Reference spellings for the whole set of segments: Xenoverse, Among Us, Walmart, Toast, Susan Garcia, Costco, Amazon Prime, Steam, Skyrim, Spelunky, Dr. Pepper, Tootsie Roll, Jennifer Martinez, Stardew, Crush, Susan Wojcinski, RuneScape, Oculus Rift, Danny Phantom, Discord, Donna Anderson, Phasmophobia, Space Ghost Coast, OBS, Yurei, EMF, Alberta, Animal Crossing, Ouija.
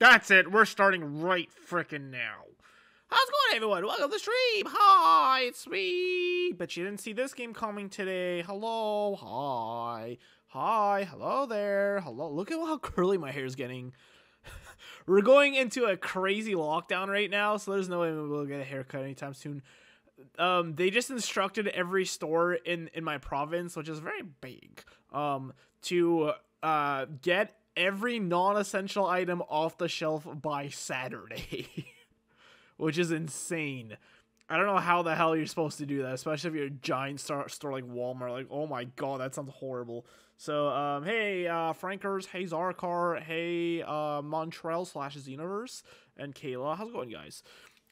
That's it. We're starting right frickin' now. How's it going, everyone? Welcome to the stream. Hi, it's me. Bet you didn't see this game coming today. Hello. Hi. Hi. Hello there. Hello. Look at how curly my hair is getting. We're going into a crazy lockdown right now, so there's no way we'll get a haircut anytime soon. They just instructed every store in my province, which is very big, to get every non-essential item off the shelf by Saturday, which is insane. I don't know how the hell you're supposed to do that, especially if you're a giant store like Walmart. Like, oh my god, that sounds horrible. So, hey, Frankers, hey, Zarkar, hey, Montrell/Xenoverse, and Kayla. How's it going, guys?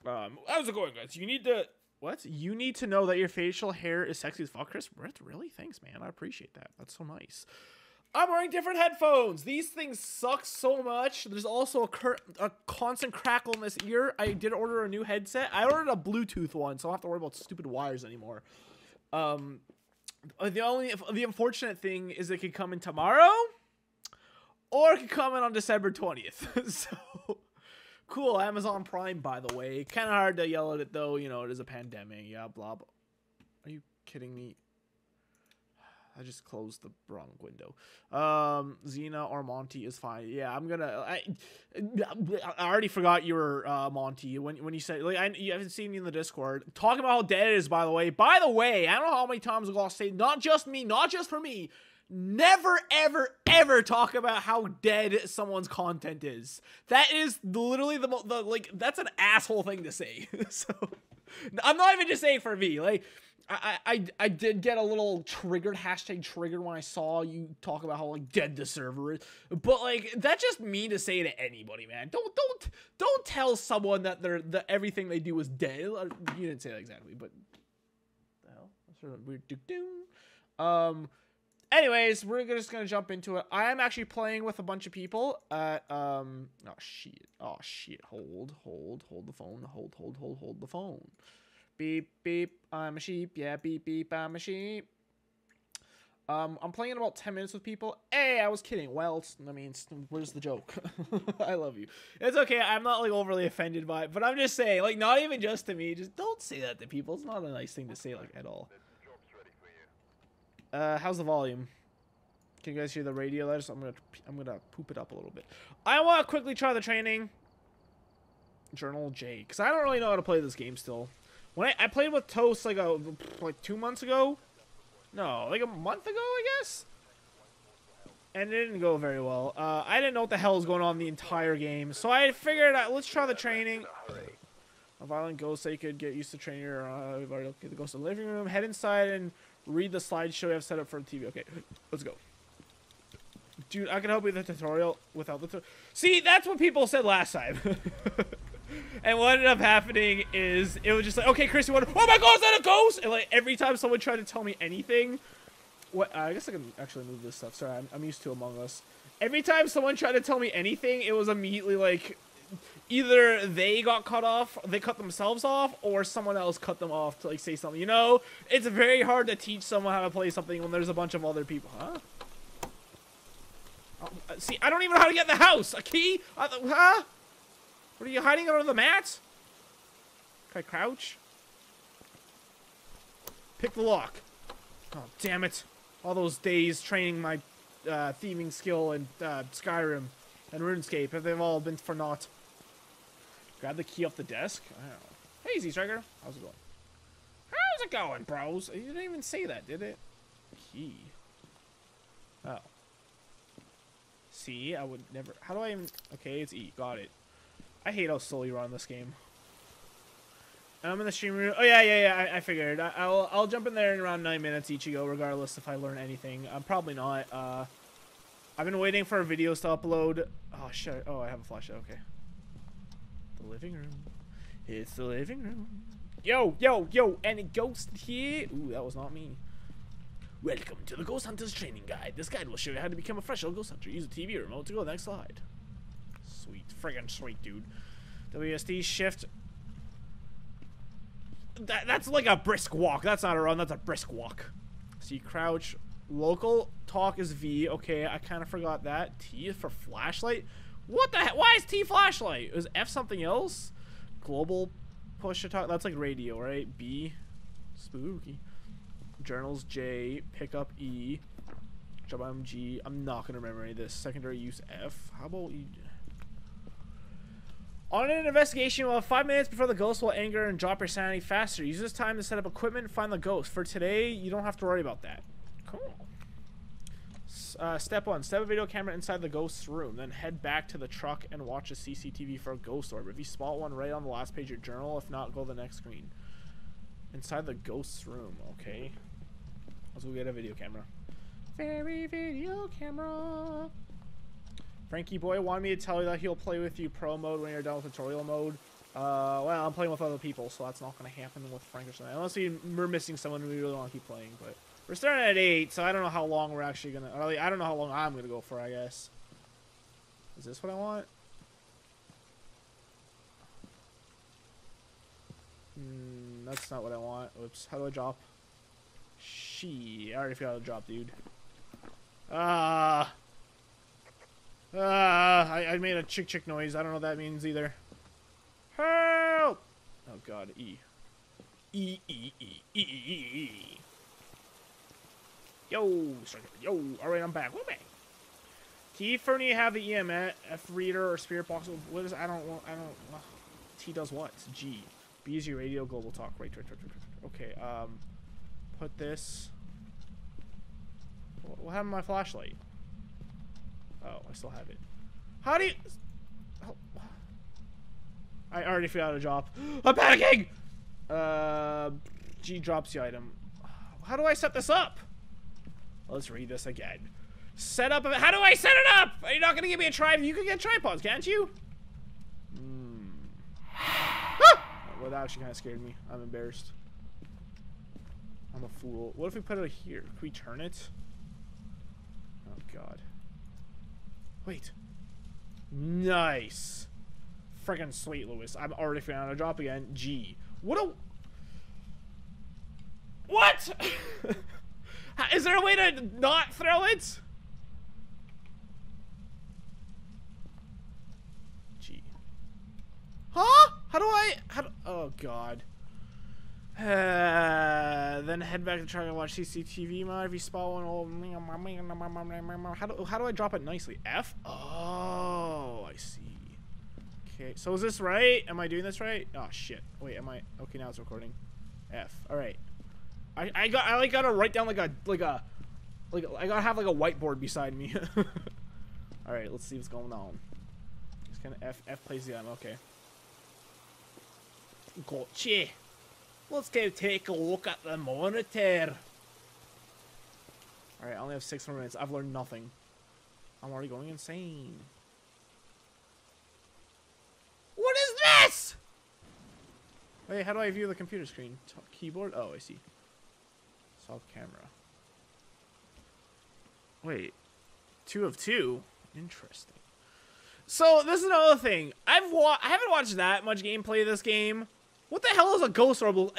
How's it going, guys? You need to... What? You need to know that your facial hair is sexy as fuck, Chris. Really? Thanks, man. I appreciate that. That's so nice. I'm wearing different headphones. These things suck so much. There's also a constant crackle in this ear. I did order a new headset. I ordered a Bluetooth one, so I don't have to worry about stupid wires anymore. The unfortunate thing is it could come in tomorrow, or it could come in on December 20th. So... Cool, Amazon Prime, by the way. Kind of hard to yell at it, though. You know, it is a pandemic. Yeah, blah, blah. Are you kidding me? I just closed the wrong window. Xena or Monty is fine. Yeah, I'm going to... I already forgot you were Monty. When you said... like, you haven't seen me in the Discord. Talking about how dead it is, by the way. By the way, I don't know how many times I've got to say, not just me, not just for me. Never, ever, ever talk about how dead someone's content is. That is literally like, that's an asshole thing to say. So, I'm not even just saying for me. Like, I did get a little triggered, hashtag triggered, when I saw you talk about how, like, dead the server is. But, like, that's just mean to say to anybody, man. Don't tell someone that everything they do is dead. You didn't say that exactly, but... Well, that's sort of weird. Anyways, we're just gonna jump into it. I am actually playing with a bunch of people. Oh shit! Oh shit! Hold the phone. Hold the phone. Beep beep. I'm a sheep. Yeah, beep beep. I'm a sheep. I'm playing in about 10 minutes with people. Hey, I was kidding. Well, I mean, where's the joke? I love you. It's okay. I'm not, like, overly offended by it, but I'm just saying, like, not even just to me. Just don't say that to people. It's not a nice thing to say, like, at all. How's the volume? Can you guys hear the radio? I'm gonna poop it up a little bit. I want to quickly try the training. Journal J, because I don't really know how to play this game still. When I played with Toast like 2 months ago, no, like a month ago, I guess. And it didn't go very well. I didn't know what the hell was going on the entire game, so I figured out, let's try the training. A violent ghost that you could get used to training. We've already looked at the ghost in the living room. Head inside and read the slideshow I have set up for the TV. Okay, let's go. Dude, I can help you with the tutorial without the tutorial. See, that's what people said last time. And what ended up happening is it was just like, okay, Chris, you want to... Oh my god, is that a ghost? And, like, every time someone tried to tell me anything... What? I guess I can actually move this stuff. Sorry, I'm used to Among Us. Every time someone tried to tell me anything, it was immediately like... Either they got cut off, they cut themselves off, or someone else cut them off to, like, say something. You know, it's very hard to teach someone how to play something when there's a bunch of other people. Huh? Oh, see, I don't even know how to get in the house. A key? Huh? What are you hiding under the mats? Can I crouch? Pick the lock. Oh, damn it. All those days training my thieving skill in Skyrim and RuneScape, and they've all been for naught. Grab the key off the desk. I don't know. Hey, Z-Striker. How's it going? How's it going, bros? You didn't even say that, did it? Key. Oh. See, I would never... How do I even... Okay, it's E. Got it. I hate how slow you run this game. I'm in the stream room. Oh, yeah. I figured. I'll jump in there in around 9 minutes, Ichigo, regardless if I learn anything. I'm probably not. I've been waiting for videos to upload. Oh, shit. Oh, I haven't flashed it. Okay. The living room. It's the living room. Yo. And a ghost here. Ooh, that was not me. Welcome to the Ghost Hunters Training Guide. This guide will show you how to become a professional ghost hunter. Use a TV remote to go to the next slide. Sweet. Friggin' sweet, dude. WSD shift. That's like a brisk walk. That's not a run. That's a brisk walk. So you crouch. Local talk is V. Okay, I kind of forgot that. T is for flashlight. What the heck? Why is T flashlight? Is F something else? Global push to talk. That's like radio, right? B. Spooky. Journals J. Pickup E. Job item G. I'm not gonna remember any of this. Secondary use F. How about E? On an investigation, we'll have 5 minutes before the ghost will anger and drop your sanity faster. Use this time to set up equipment and find the ghost. For today, you don't have to worry about that. Cool. Step one, step a video camera inside the ghost's room, then head back to the truck and watch a CCTV for a ghost orb. If you spot one, right on the last page of your journal. If not, go to the next screen. Inside the ghost's room, okay. Let's go get a video camera. Very video camera. Frankie boy wanted me to tell you that he'll play with you pro mode when you're done with tutorial mode. Well, I'm playing with other people, so that's not going to happen with Frank or something. Unless we're missing someone we really want to keep playing, but we're starting at 8, so I don't know how long we're actually going to... I don't know how long I'm going to go for, I guess. Is this what I want? That's not what I want. Oops, how do I drop? She. I already forgot how to drop, dude. I made a chick noise. I don't know what that means either. Help! Oh god, E. E. Yo, yo, alright, I'm back. We're back. T, for me, have the EMF reader or spirit box. What is, I don't, T does what? It's G. B is your radio, global talk. Right. Okay, put this. What happened to my flashlight? Oh, I still have it. How do you? Oh. I already forgot to drop. I'm panicking! G drops the item. How do I set this up? Let's read this again. Set up. How do I set it up? Are you not gonna give me a tripod? You can get tripods, can't you? Ah! Well, that actually kind of scared me. I'm embarrassed. I'm a fool. What if we put it here? Can we turn it? Oh god. Wait. Nice. Freaking sweet, Lewis. I'm already figuring out how to drop again. G. What a. What? Is there a way to not throw it? Gee. Huh? How do I? How do, oh god. Then head back to try to watch CCTV. Mode. If you spot one, oh, how do I drop it nicely? F. Oh, I see. Okay. So is this right? Am I doing this right? Oh shit. Wait. Am I? Okay. Now it's recording. F. All right. I gotta write down like I gotta have like a whiteboard beside me. All right, let's see what's going on. Just kind of F plays the item. Okay. Gotcha. Let's go take a look at the monitor. All right, I only have 6 more minutes. I've learned nothing. I'm already going insane. What is this? Wait, how do I view the computer screen? Top keyboard? Oh, I see. Off camera. Wait. 2 of 2? Interesting. So, this is another thing. I haven't watched that much gameplay of this game. What the hell is a ghost orb?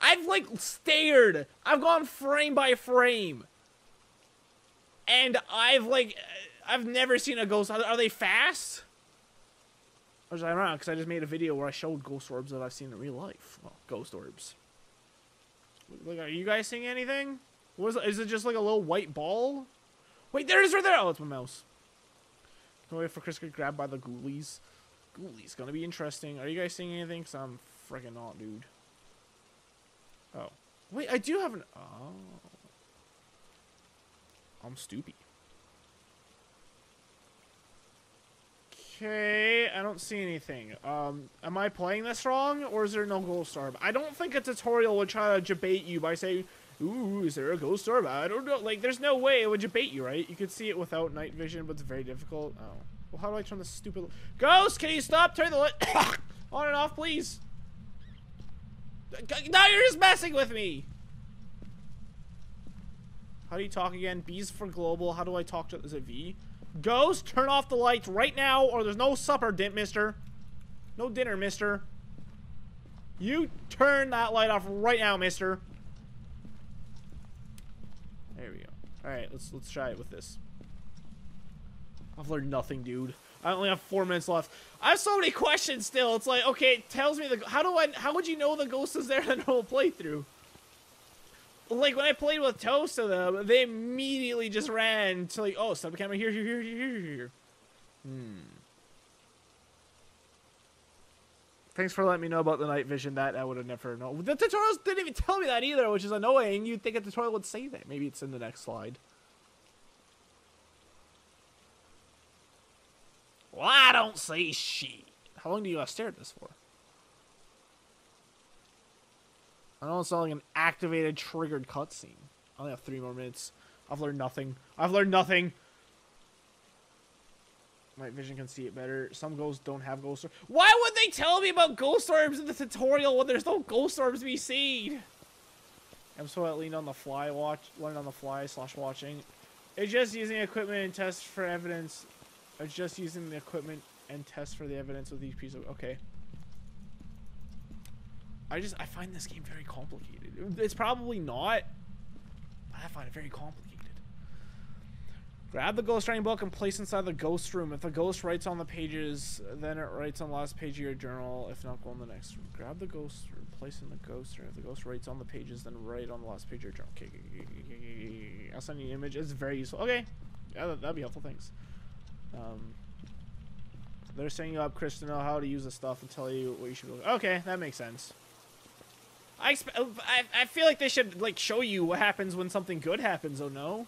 I've, like, stared. I've gone frame by frame. And I've, like, I've never seen a ghost. Are they fast? Which is ironic, because I just made a video where I showed ghost orbs that I've seen in real life. Well, ghost orbs. Like, are you guys seeing anything? What is it just like a little white ball? Wait, there it is right there! Oh, it's my mouse. Can't wait for Chris to get grabbed by the ghoulies. Ghoulies, gonna be interesting. Are you guys seeing anything? Because I'm freaking not, dude. Oh. Wait, I do have an... Oh. I'm stupid. Okay, I don't see anything. Am I playing this wrong, or is there no ghost orb? I don't think a tutorial would try to debate you by saying, ooh, is there a ghost orb? I don't know. Like, there's no way it would debate you, right? You could see it without night vision, but it's very difficult. Oh. Well, how do I turn this stupid... Ghost, can you stop? Turn the light on and off, please. Now you're just messing with me. How do you talk again? B's for global. How do I talk to... Is it V? Ghost, turn off the lights right now, or there's no supper, mister. No dinner, mister. You turn that light off right now, mister. There we go. All right, let's try it with this. I've learned nothing, dude. I only have 4 minutes left. I have so many questions still. It's like, okay, it tells me the how would you know the ghost is there in a normal playthrough? Like when I played with Toast to them, they immediately just ran to like, oh, stop the camera here. Thanks for letting me know about the night vision. That I would have never known. The tutorials didn't even tell me that either, which is annoying. You'd think a tutorial would say that. Maybe it's in the next slide. Well, I don't say shit. How long do you stare at this for? I know it's not like an activated, triggered cutscene. I only have 3 more minutes. I've learned nothing. I've learned nothing. Night vision can see it better. Some ghosts don't have ghost orbs. Why would they tell me about ghost orbs in the tutorial when there's no ghost orbs to be seen? I'm so leaned on the fly watch, learned on the fly slash watching. It's just using equipment and test for evidence. It's just using the equipment and test for the evidence with each piece of. Okay. I find this game very complicated. It's probably not, but I find it very complicated. Grab the ghost writing book and place inside the ghost room. If the ghost writes on the pages, then it writes on the last page of your journal. If not, go on the next room. Grab the ghost room, place in the ghost room. If the ghost writes on the pages, then write on the last page of your journal. Okay. I'll send you an image. It's very useful. Okay. Yeah, that'd be helpful. Thanks. They're setting you up, Chris, to know how to use the stuff and tell you what you should be looking. Okay, that makes sense. I feel like they should, like, show you what happens when something good happens. Oh, no.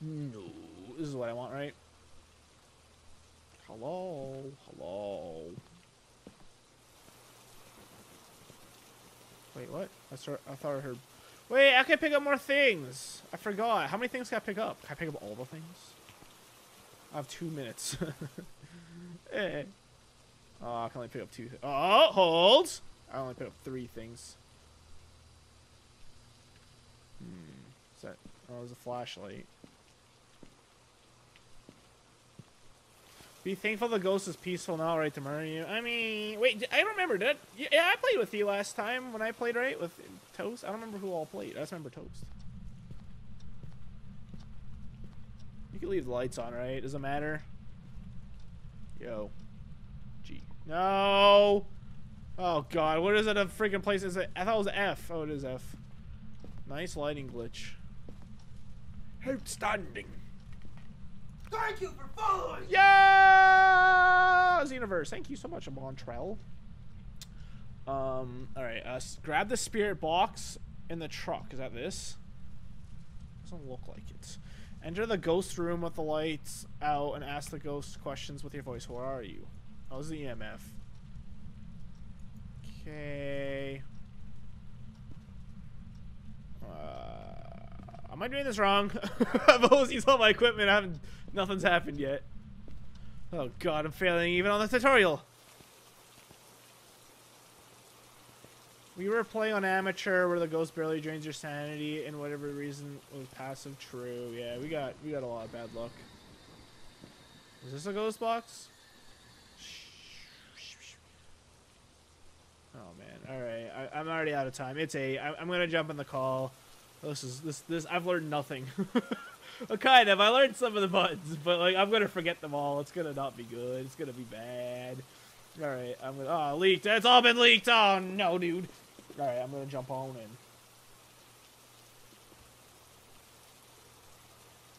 No, this is what I want, right? Hello. Wait, what? I thought I heard. Wait, I can pick up more things. I forgot. How many things can I pick up? Can I pick up all the things? I have 2 minutes. Hey. Oh, I can only pick up 2. Oh, hold. I only pick up 3 things. Is that? Oh, there's a flashlight. Be thankful the ghost is peaceful now, right, to murder you. I mean, wait, I remember that. Yeah, I played with you last time when I played, right, with Toast. I don't remember who all played. I just remember Toast. You can leave the lights on, right? Doesn't matter. Yo. G. No! Oh, God. What is it? A freaking place? Is it? I thought it was F. Oh, it is F. Nice lighting glitch. Outstanding. Thank you for following! Yeah! Xenoverse, thank you so much, Montrell. Alright, grab the spirit box in the truck. Is that this? Doesn't look like it. Enter the ghost room with the lights out and ask the ghost questions with your voice. Where are you? How's the EMF? Okay. Am I doing this wrong? I've always used all my equipment. I haven't. Nothing's happened yet. Oh God, I'm failing even on the tutorial. We were playing on amateur, where the ghost barely drains your sanity, and whatever reason was passive. True. Yeah, we got a lot of bad luck. Is this a ghost box? Oh man. All right, I'm already out of time. It's 8. I'm gonna jump on the call. This I've learned nothing. Kind of. I learned some of the buttons, but like I'm gonna forget them all. It's gonna not be good. It's gonna be bad. All right, I'm gonna leaked. It's all been leaked. Oh no, dude. All right, I'm gonna jump on in.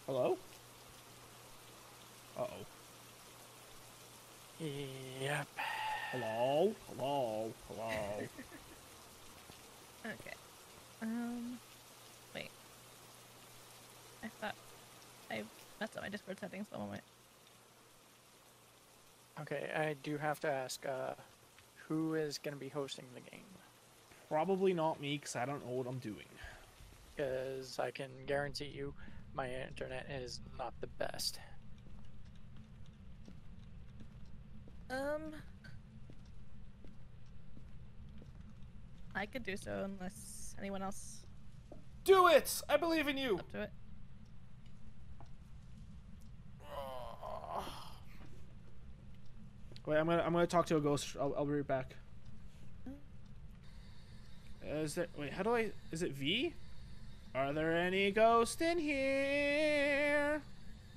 Hello? Uh-oh. Yep. Hello. Okay. Wait. I thought I messed up my Discord settings for a moment. Okay, I do have to ask, who is going to be hosting the game? Probably not me, because I don't know what I'm doing. Because I can guarantee you my internet is not the best. I could do so unless anyone else... Do it! I believe in you! Up to it. Wait, I'm gonna talk to a ghost. I'll be right back. Is there? Wait, how do I? Is it V? Are there any ghosts in here?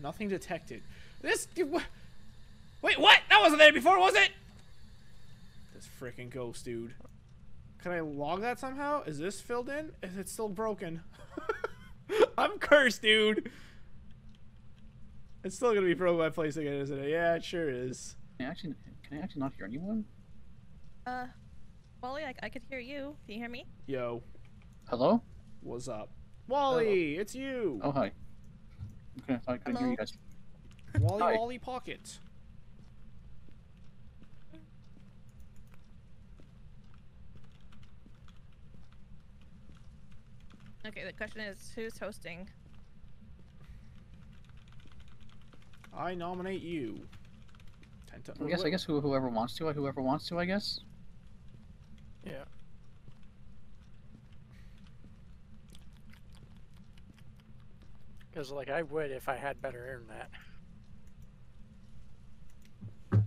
Nothing detected. This Wait, what? That wasn't there before, was it? This freaking ghost, dude. Can I log that somehow? Is this filled in? Is it still broken? I'm cursed, dude. It's still gonna be broken by place again, isn't it? Yeah, it sure is. Can I actually not hear anyone? Wally, I could hear you. Can you hear me? Yo. Hello? What's up? Wally, hello. It's you. Oh, hi. Okay, I couldn't hear you guys. Wally, hi. Wally Pocket. Okay, the question is, who's hosting? I nominate you. I guess whoever wants to, I guess. Yeah. Because, like, I would if I had better air than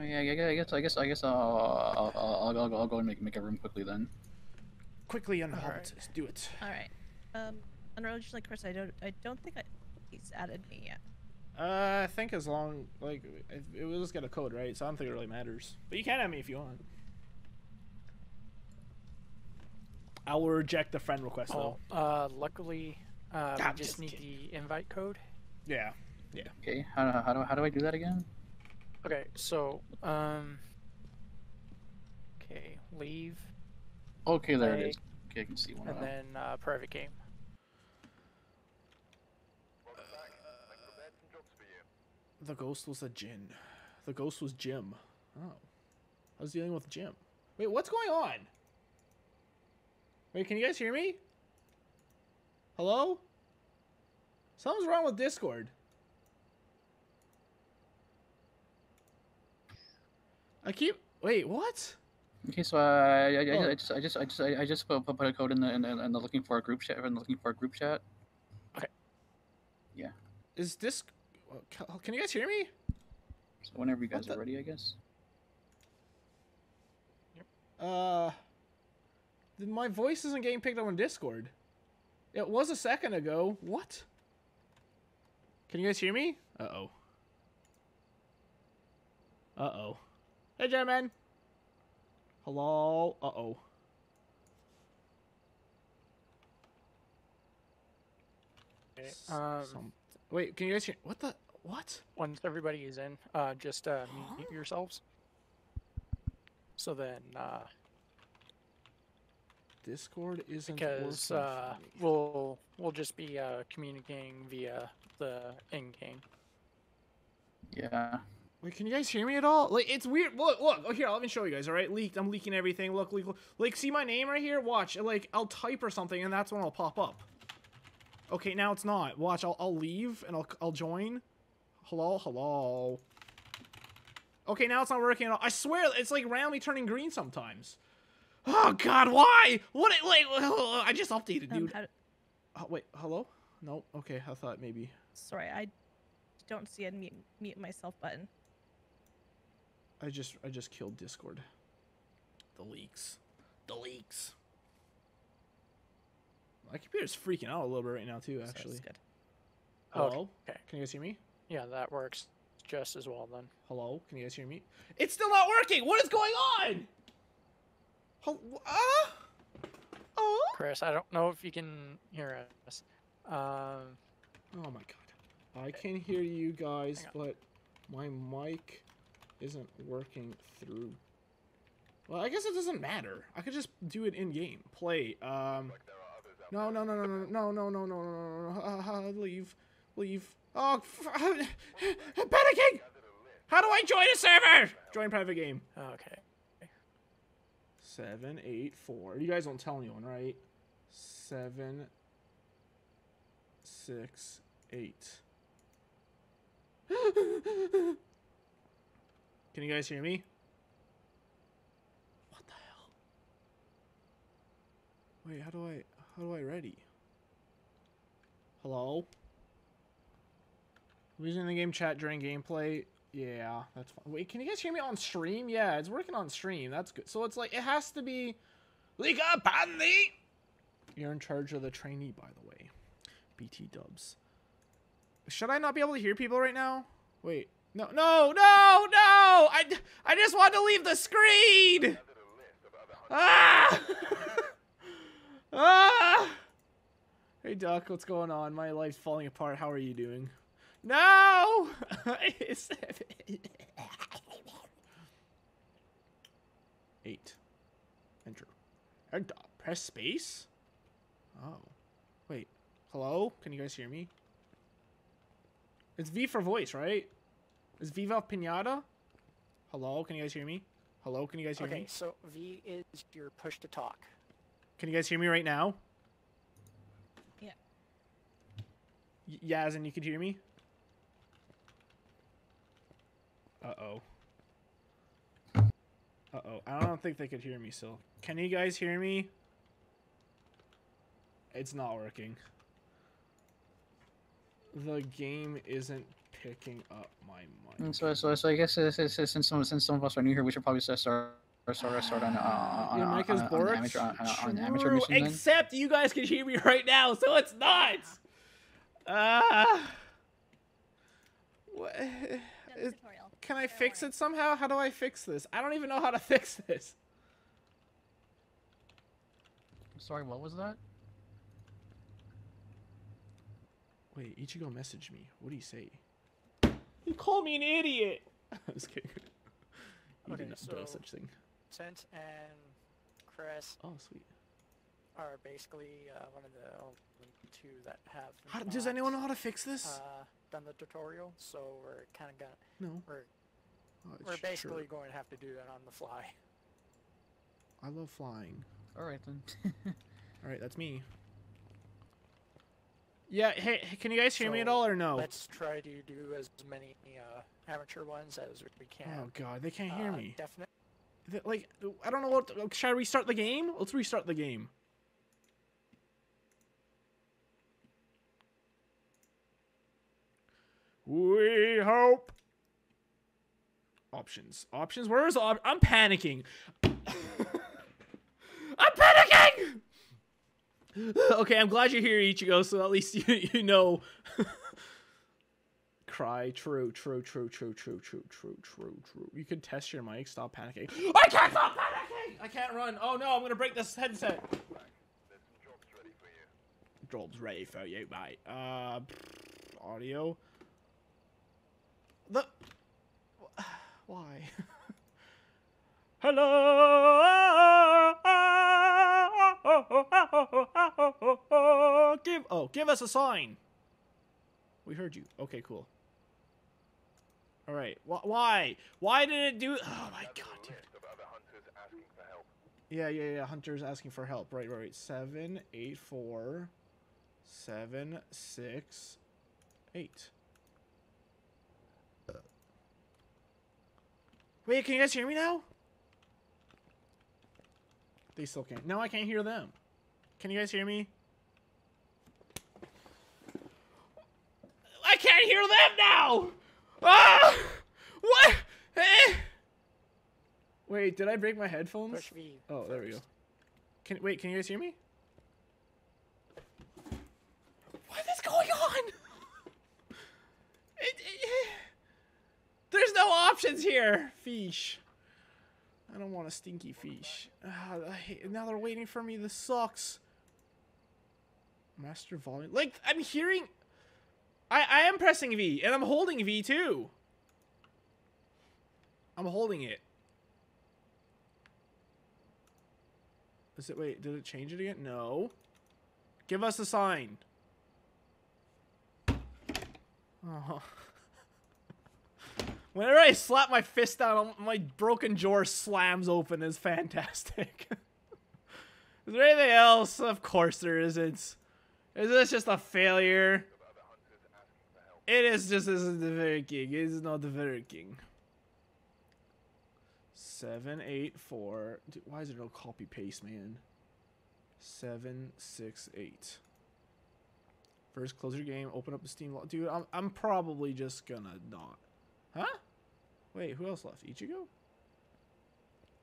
that. I guess I'll go and make a room quickly then. Quickly unhold. Right. Let's do it. All right. Unreligiously, Chris, I don't think he's added me yet. I think as long like it will just get a code, right? So I don't think it really matters. But you can add me if you want. I will reject the friend request though. Luckily, we just need the invite code. Yeah. Yeah. Okay. How do I do that again? Okay. So okay. Leave. Okay. There it is. Okay, I can see one. And then private game. The ghost was a djinn. The ghost was Jim. Oh. I was dealing with Jim. Wait, what's going on? Wait, can you guys hear me? Hello? Something's wrong with Discord. Wait, what? Okay, so I just put a code in the looking for a group chat Okay. Yeah. Is this... Can you guys hear me? So whenever you guys are ready, I guess. Yep. My voice isn't getting picked up on Discord. It was a second ago. What? Can you guys hear me? Uh-oh. Uh-oh. Hey, gentlemen. Hello? Uh-oh. Wait, can you guys hear? What the? What? Once everybody is in, just mute yourselves. So then, Discord isn't because we'll just be communicating via the in game. Yeah. Wait, can you guys hear me at all? Like, it's weird. Look. Oh, here, let me show you guys. All right, leaked. I'm leaking everything. Look. Like, see my name right here. Watch. Like, I'll type or something, and that's when I'll pop up. Okay, now it's not. Watch, I'll leave and I'll join. Hello. Okay, now it's not working at all. I swear, it's like randomly turning green sometimes. Oh God, why? What? Like, I just updated, dude. Oh, wait, hello? No. Okay, I thought maybe. Sorry, I don't see a mute myself button. I just killed Discord. The leaks. My computer's freaking out a little bit right now too, actually. That's good. Hello? Okay. Can you guys hear me? Yeah, that works just as well then. Hello? Can you guys hear me? It's still not working! What is going on? Oh? Chris, I don't know if you can hear us. Oh my God. I can hear you guys, but my mic isn't working through. Well, I guess it doesn't matter. I could just do it in-game. Play. No. Leave. Oh, panicking! How do I join a server? Join private game. Okay. 7, 8, 4. You guys don't tell anyone, right? 7, 6, 8. Can you guys hear me? What the hell? Wait, how do I ready? Hello? Losing the game chat during gameplay? Yeah, that's fine. Wait, can you guys hear me on stream? Yeah, it's working on stream. That's good. So it's like, it has to be... Leak up, Andy! You're in charge of the trainee, by the way. BT dubs. Should I not be able to hear people right now? Wait. No, no, no, no! I just want to leave the screen! Ah! Ah! Hey, Duck, what's going on? My life's falling apart. How are you doing? No! Eight. Enter. Press space? Oh. Wait. Hello? Can you guys hear me? It's V for voice, right? Is Viva Pinata? Hello? Can you guys hear me? Hello? Can you guys hear me? Okay, so V is your push to talk. Can you guys hear me right now? Yeah. Yeah, as in you could hear me? Uh-oh. Uh-oh. I don't think they could hear me still. Can you guys hear me? It's not working. The game isn't picking up my mic. So I guess since some of us are new here, we should probably start on an amateur mission. Except then. You guys can hear me right now, so it's not. What? Can I fix it somehow? How do I fix this? I don't even know how to fix this. Sorry, what was that? Wait, Ichigo messaged me. What do you say? You call me an idiot! I'm just kidding. You okay, did not do such thing. Sent and Chris. Oh, sweet. Are basically one of the only two that have. Does anyone know how to fix this? Done the tutorial, so we're kind of gonna. No. We're basically going to have to do that on the fly. I love flying. All right then. All right, that's me. Yeah, hey, can you guys hear me at all or no? Let's try to do as many amateur ones as we can. Oh god, they can't hear me. Definitely. Like, I don't know what. Should I restart the game? Let's restart the game. We hope. Options. Options? Where is the option? I'm panicking. I'm panicking! Okay, I'm glad you're here, Ichigo, so at least you know. Cry, true. You can test your mic, stop panicking. I can't stop panicking! I can't run. Oh no, I'm gonna break this headset. Job's ready for you, mate. Audio. Why? Hello! Give us a sign. We heard you. Okay, cool. All right. Why? Why did it do? Oh my god, dude. Yeah. Hunters asking for help. Right. 7, 8, 4, 7, 6, 8. Wait, can you guys hear me now? They still can't. No, I can't hear them. Can you guys hear me? I can't hear them now! Ah! What? Eh? Wait, did I break my headphones? Push me first. There we go. Can you guys hear me? What is going on? There's no options here. Fish. I don't want a stinky fish. Now they're waiting for me. This sucks. Master volume. Like, I'm hearing. I am pressing V, and I'm holding V too. I'm holding it. Is it? Wait, did it change it again? No. Give us a sign. Oh. Whenever I slap my fist down, my broken jaw slams open. It's fantastic. Is there anything else? Of course there isn't. Is this just a failure? It is just isn't the very king. It is not the very king. 7, 8, 4. Dude, why is there no copy paste, man? 7, 6, 8. First, close your game. Open up the Steam. Dude, I'm probably just gonna not. Huh? Wait, who else left? Ichigo?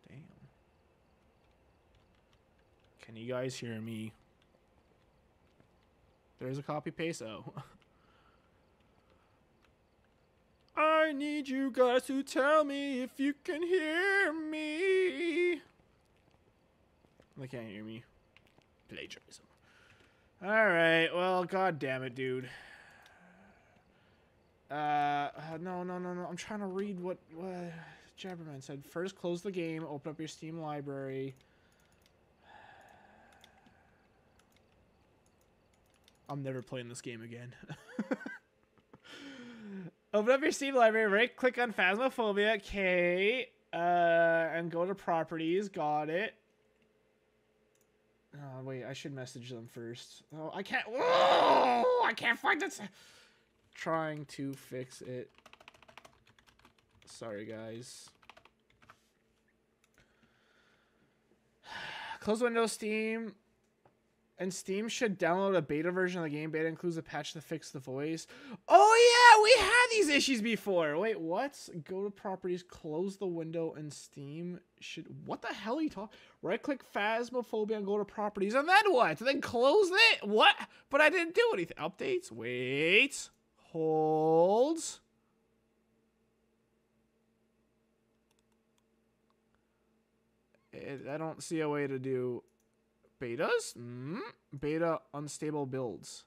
Damn. Can you guys hear me? There's a copy paste. Oh. I need you guys to tell me if you can hear me. They can't hear me. Plagiarism. Alright, well, god damn it, dude. No. I'm trying to read what Jabberman said. First, close the game. Open up your Steam library. I'm never playing this game again. Open up your Steam library. Right click on Phasmophobia. Okay. And go to properties. Got it. Oh, wait. I should message them first. Oh, I can't. Oh, I can't find this. Trying to fix it. Sorry, guys. Close Windows Steam. And Steam should download a beta version of the game. Beta includes a patch to fix the voice. Oh, yeah. We had these issues before. Wait, what? Go to properties. Close the window and Steam should... What the hell are you talking... Right-click Phasmophobia and go to properties. And then what? And then close it? What? But I didn't do anything. Updates? Wait. Hold. I don't see a way to do... Betas? Beta unstable builds.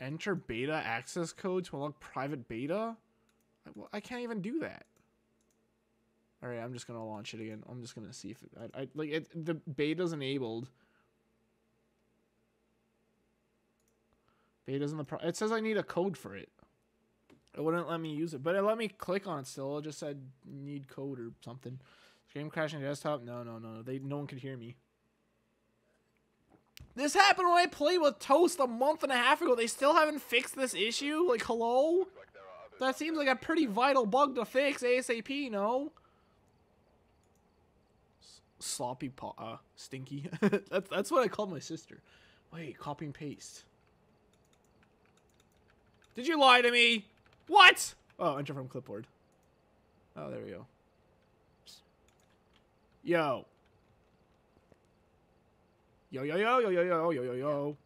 Enter beta access code to unlock private beta? Well, I can't even do that. Alright, I'm just going to launch it again. I'm just going to see if it... the beta's enabled. Beta's in the... It says I need a code for it. It wouldn't let me use it. But it let me click on it still. It just said need code or something. Game crashing desktop? No. No one could hear me. This happened when I played with Toast a month and a half ago. They still haven't fixed this issue? Like, hello? That seems like a pretty vital bug to fix ASAP, no? Sloppy paw. Stinky. That's what I called my sister. Wait, copy and paste. Did you lie to me? What? Oh, enter from clipboard. Oh, there we go. Yo. Yo. Yo.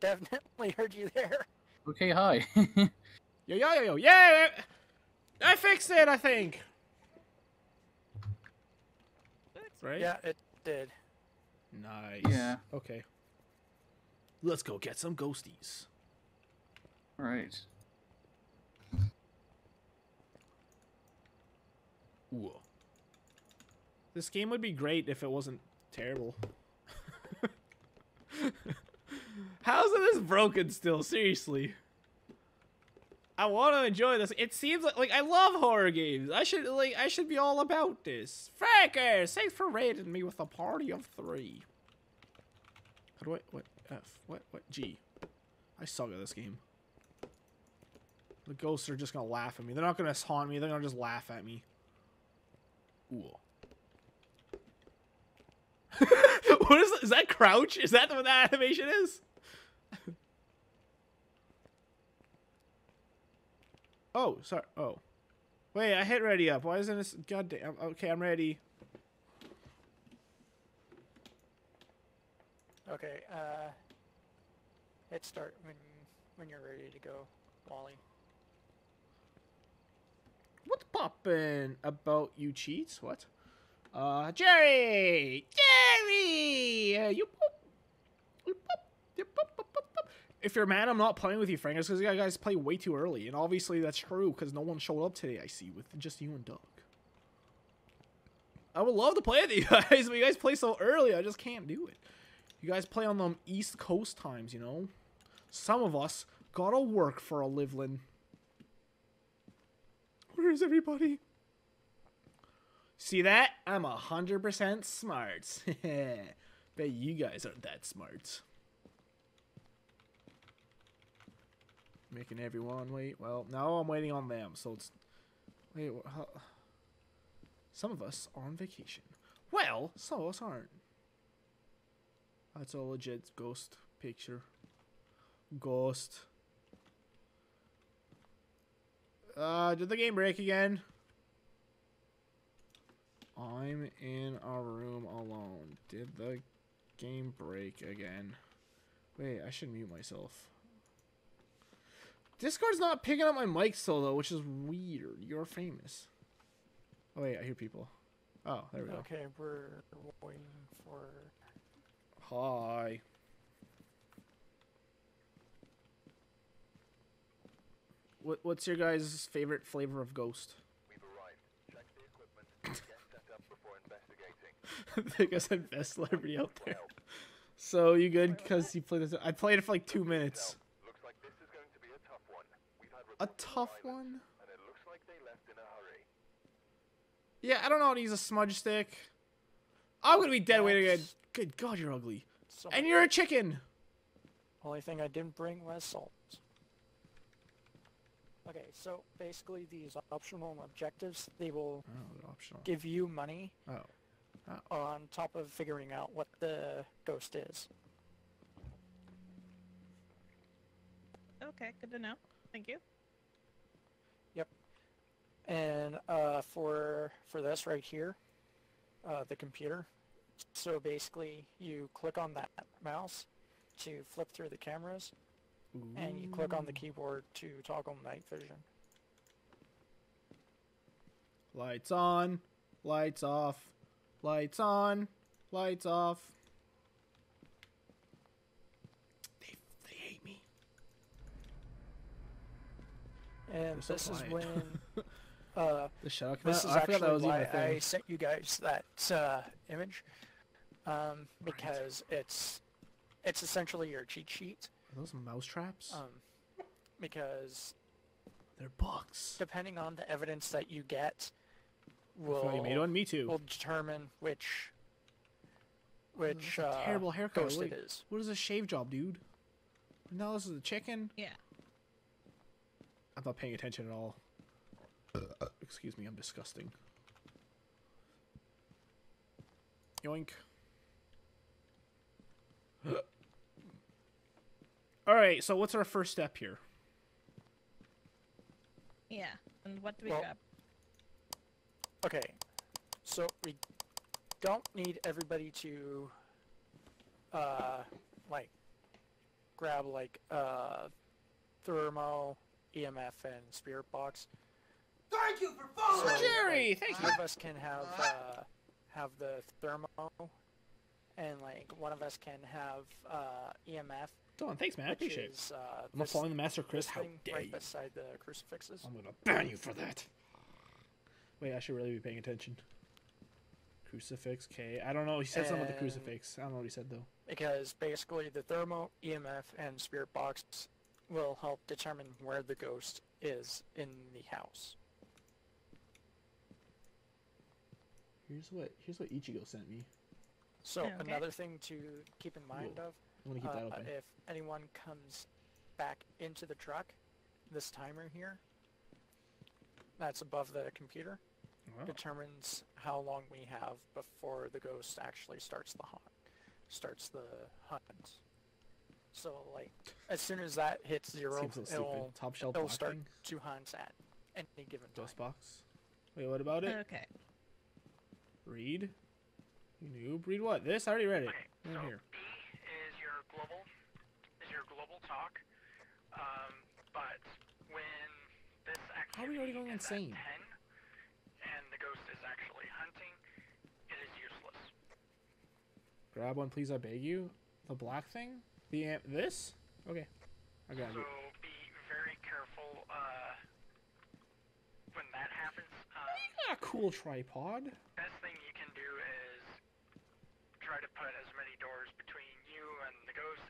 Definitely heard you there. Okay, hi. Yo. Yeah! I fixed it, I think. Right? Yeah, it did. Nice. Yeah. Okay. Let's go get some ghosties. All right. Whoa. This game would be great if it wasn't terrible. How's this broken still? Seriously. I want to enjoy this. It seems like I love horror games. I should be all about this. Fracker, thanks for raiding me with a party of 3. How do I, what, F, what, G. I suck at this game. The ghosts are just going to laugh at me. They're not going to haunt me. They're going to just laugh at me. Ooh. What is that? Is that crouch? Is that what that animation is? Oh, sorry. Oh. Wait, I hit ready up. Why isn't this? Goddamn. Okay, I'm ready. Okay, hit start when you're ready to go, Wally. What's poppin' about you cheats? What? Jerry! If you're mad I'm not playing with you, Frank, it's because you guys play way too early. And obviously that's true, because no one showed up today, I see, with just you and Doug. I would love to play with you guys, but you guys play so early, I just can't do it. You guys play on them East Coast times, you know? Some of us gotta work for a living. Where's everybody? See that? I'm 100% smart. Bet you guys aren't that smart. Making everyone wait. Well, now I'm waiting on them, so it's... Wait, some of us are on vacation. Well, some of us aren't. That's a legit ghost picture. Ghost. Did the game break again? I'm in a room alone. Did the game break again? Wait, I should mute myself. Discord's not picking up my mic still, though, which is weird. You're famous. Oh, wait, I hear people. Oh, there we go. Okay, we're waiting for... Hi. What's your guys' favorite flavor of ghost? We've arrived. Check the equipment. Get set up before investigating. I think I said best celebrity out there. So you good? Because you played this. I played it for like 2 minutes. Looks like this is going to be a tough one. We've had a tough one. And it looks like they left in a hurry. Yeah, I don't know how to use a smudge stick. I'm gonna be dead weight again. Good God, you're ugly. So and you're a chicken. Only thing I didn't bring was salt. Okay, so basically these optional objectives, they will give you money on top of figuring out what the ghost is. Okay, good to know. Thank you. Yep. And for this right here, the computer, so basically you click on that mouse to flip through the cameras. Ooh. And you click on the keyboard to toggle night vision. Lights on, lights off, lights on, lights off. They hate me. And so this is when the shock. This is actually why I sent you guys that image, because it's essentially your cheat sheet. Are those mouse traps? Because they're bugs. Depending on the evidence that you get, will determine which terrible haircut ghost it is. What is a shave job, dude? No, this is a chicken. Yeah. I'm not paying attention at all. Excuse me, I'm disgusting. Yoink. Alright, so what's our first step here? Yeah, and what do we grab? Okay, so we don't need everybody to, grab, thermo, EMF, and spirit box. Thank you for following! So, Jerry, thank you! One of us can have the thermo, and, one of us can have, EMF. Don, thanks, man. I appreciate it. I'm not following the Master Chris. How dare you? Right beside the crucifixes. I'm gonna ban you for that. Wait, I should really be paying attention. Crucifix K. I don't know. He said something about the crucifix. I don't know what he said though. Because basically, the thermo, EMF, and spirit box will help determine where the ghost is in the house. Here's what Ichigo sent me. So another thing to keep in mind if anyone comes back into the truck, this timer here, that's above the computer, determines how long we have before the ghost actually starts the hunt. So, as soon as that hits zero, it'll start to hunt at any given time. Ghost box. Wait, what about it? Okay. Read. Noob. Read what? This? I already read it. Okay, so here. Global talk, but when this activity is at 10 and the ghost is actually hunting, it is useless. Grab one, please, I beg you. The black thing? This? Okay, I got it. So be very careful when that happens. You got a cool tripod. Best thing you can do is try to put as many doors between you and the ghost.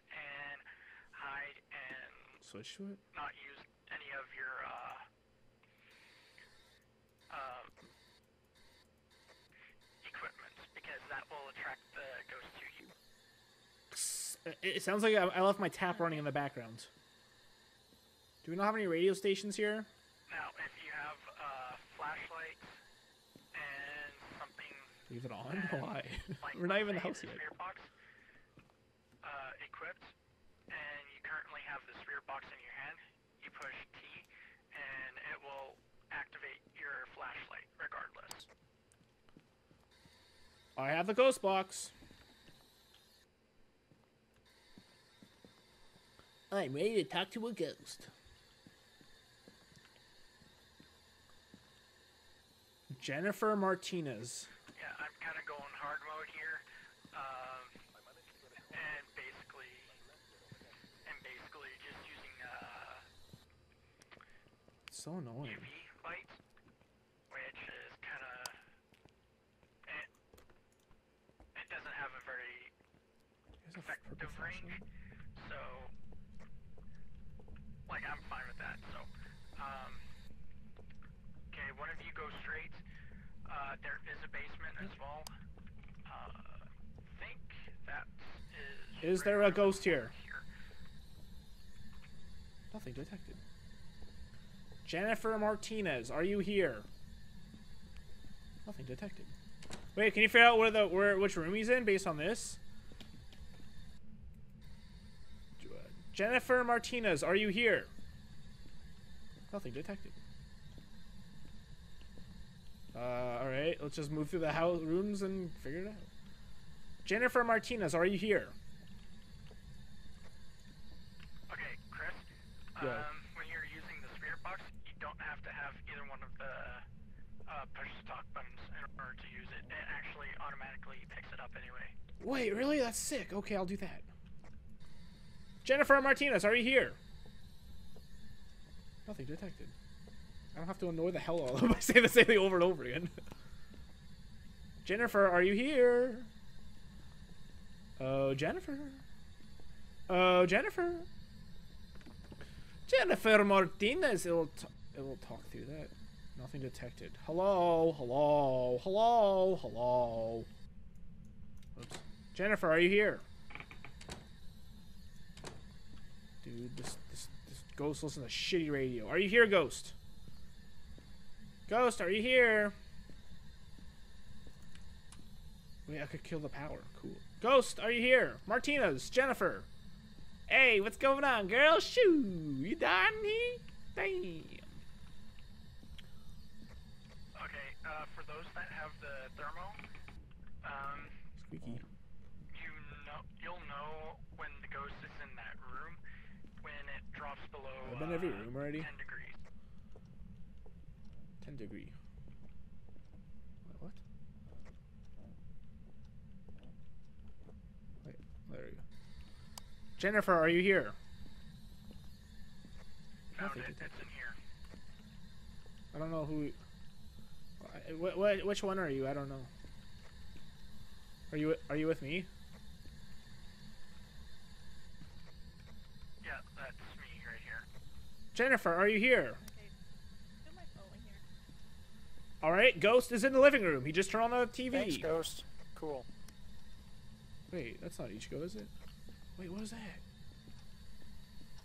Hide and switch to it. Not use any of your equipment because that will attract the ghost to you. It sounds like I left my tap running in the background. Do we not have any radio stations here? Now, if you have a flashlight and something, leave it on. Why? We're not even in the house yet. Box, equipped. Have the spirit box in your hand, you push T and it will activate your flashlight regardless. I have the ghost box. I'm ready to talk to a ghost. Jennifer Martinez. Yeah, I'm kind of going hard mode here. And basically just using so annoying. UV light, which is kind of it doesn't have a very effective range. So like I'm fine with that. So okay, one of you go straight. There is a basement as well. I think that is. Is there a ghost here? Nothing detected. Jennifer Martinez, are you here? Nothing detected. Wait, can you figure out which room he's in based on this? Jennifer Martinez, are you here? Nothing detected. Alright, let's just move through the house rooms and figure it out. Jennifer Martinez, are you here? Okay, Chris. Yeah. When you're using the spirit box, you don't have to have either one of the push to talk buttons in order to use it. It actually automatically picks it up anyway. Wait, really? That's sick. Okay, I'll do that. Jennifer Martinez, are you here? Nothing detected. I don't have to annoy the hell out of them. I say the same thing over and over again. Jennifer, are you here? Oh, Jennifer. Oh, Jennifer. Jennifer Martinez. It will talk through that. Nothing detected. Hello, hello, hello, hello. Oops. Jennifer, are you here? Dude, this ghost listens to shitty radio. Are you here, ghost? Ghost, are you here? Wait, I could kill the power. Cool. Ghost, are you here? Martinez, Jennifer. Hey, what's going on, girl? Shoo, you dying here? Damn. Okay, for those that have the thermo, squeaky. You'll know when the ghost is in that room when it drops below. I've been in every room already. 10 degrees. 10 degree. What? Wait, there you go. Jennifer, are you here? Found it. It's in here. I don't know who. Which one are you? I don't know. Are you with me? Yeah, that's me right here. Jennifer, are you here? Alright, Ghost is in the living room. He just turned on the TV. Thanks, Ghost. Cool. Wait, that's not Ichigo, is it? Wait, what is that?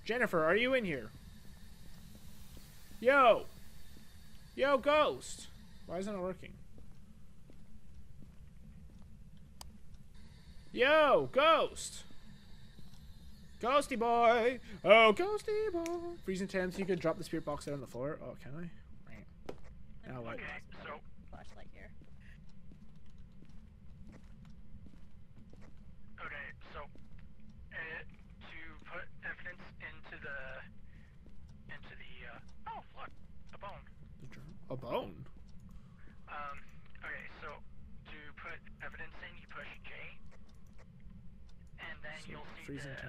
Jennifer, are you in here? Yo! Yo, Ghost! Why isn't it working? Yo, Ghost! Ghosty boy! Oh, Ghosty boy! Freezing temps, you could drop the spirit box out on the floor. Oh, can I? Now what? Okay, so flashlight here. Okay, so to put evidence into the oh look, a bone. A bone. Okay, so to put evidence in, you push J, and then so you'll see freezing the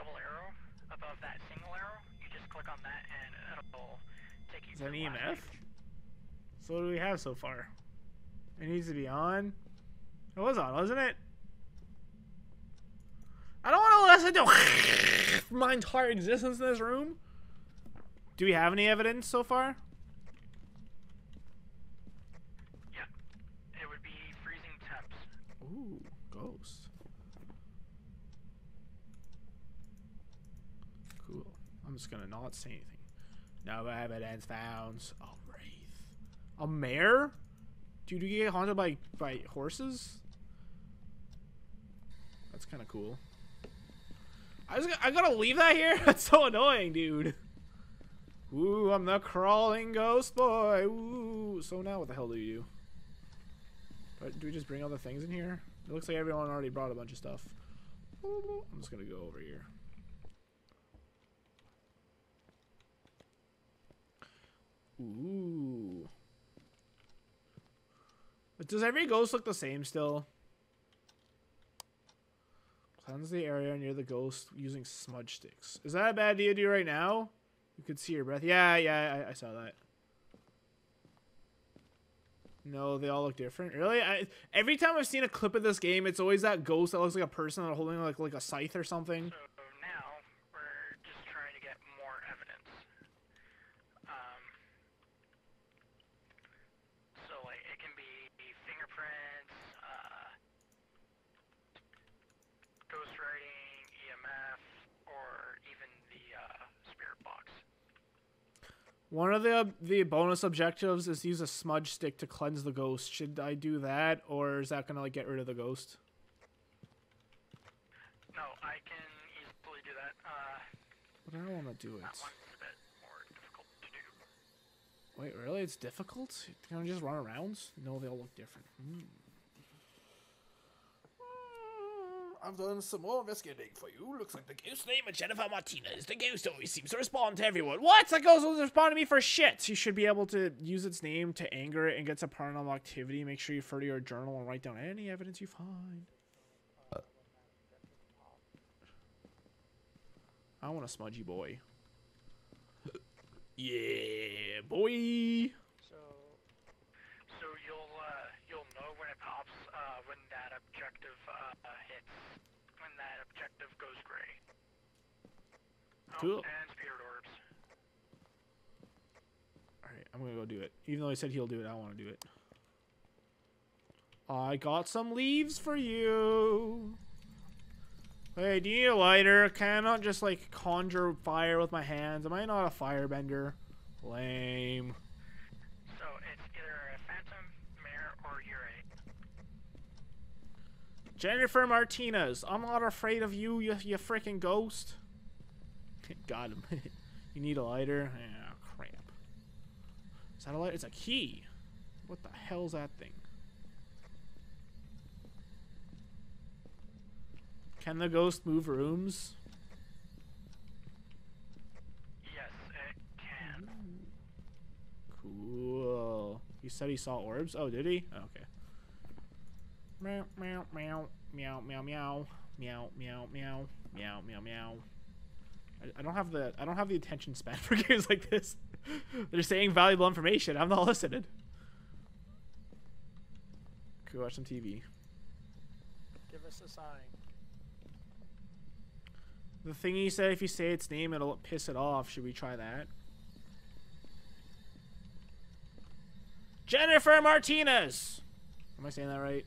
double arrow above that single arrow. You just click on that, and it'll take you. Is that an EMF? So what do we have so far? It needs to be on. It was on, wasn't it? I don't want to listen to my entire existence in this room. Do we have any evidence so far? Yeah. It would be freezing temps. Ooh, ghost. Cool. I'm just going to not say anything. No evidence found. All right. A mare? Dude, do you get haunted by horses? That's kind of cool. I gotta leave that here? That's so annoying, dude. Ooh, I'm the crawling ghost boy. Ooh. So now what the hell do you do? But do we just bring all the things in here? It looks like everyone already brought a bunch of stuff. I'm just gonna go over here. Ooh. But does every ghost look the same still? Cleanse the area near the ghost using smudge sticks. Is that a bad idea to do right now? You could see your breath. Yeah, I saw that. No, they all look different. Really? Every time I've seen a clip of this game, it's always that ghost that looks like a person holding like a scythe or something. So now we're just trying to get more evidence. So like it can be fingerprints, ghostwriting, EMF, or even the spirit box. One of the bonus objectives is to use a smudge stick to cleanse the ghost. Should I do that, or is that gonna like get rid of the ghost? No, I can easily do that. But I don't want to do it. That one's a bit more difficult to do. Wait, really? It's difficult? Can I just run around? No, they all look different. I've done some more investigating for you. Looks like the ghost's name is Jennifer Martinez. The ghost always seems to respond to everyone. What? The ghost doesn't respond to me for shit. You should be able to use its name to anger it and get some paranormal activity. Make sure you refer to your journal and write down any evidence you find. I want a smudgy boy. Yeah, boy. So you'll know when it pops when that objective hits. When that objective goes gray. Oh, cool. And spirit orbs. Alright, I'm gonna go do it. Even though he said he'll do it, I want to do it. I got some leaves for you. Hey, do you need a lighter? Can I not just like conjure fire with my hands? Am I not a firebender? Lame. So it's either a phantom, mare, or urine. Jennifer Martinez, I'm not afraid of you, you freaking ghost. Got him. You need a lighter? Ah, crap. Is that a lighter? It's a key. What the hell's that thing? Can the ghost move rooms? Yes, it can. Cool. You said he saw orbs? Oh, did he? Okay. Meow meow meow meow meow meow meow meow meow meow meow meow. I don't have the attention span for games like this. They're saying valuable information. I'm not listening. Could watch some TV. Give us a sign. The thingy said if you say its name, it'll piss it off. Should we try that? Jennifer Martinez. Am I saying that right?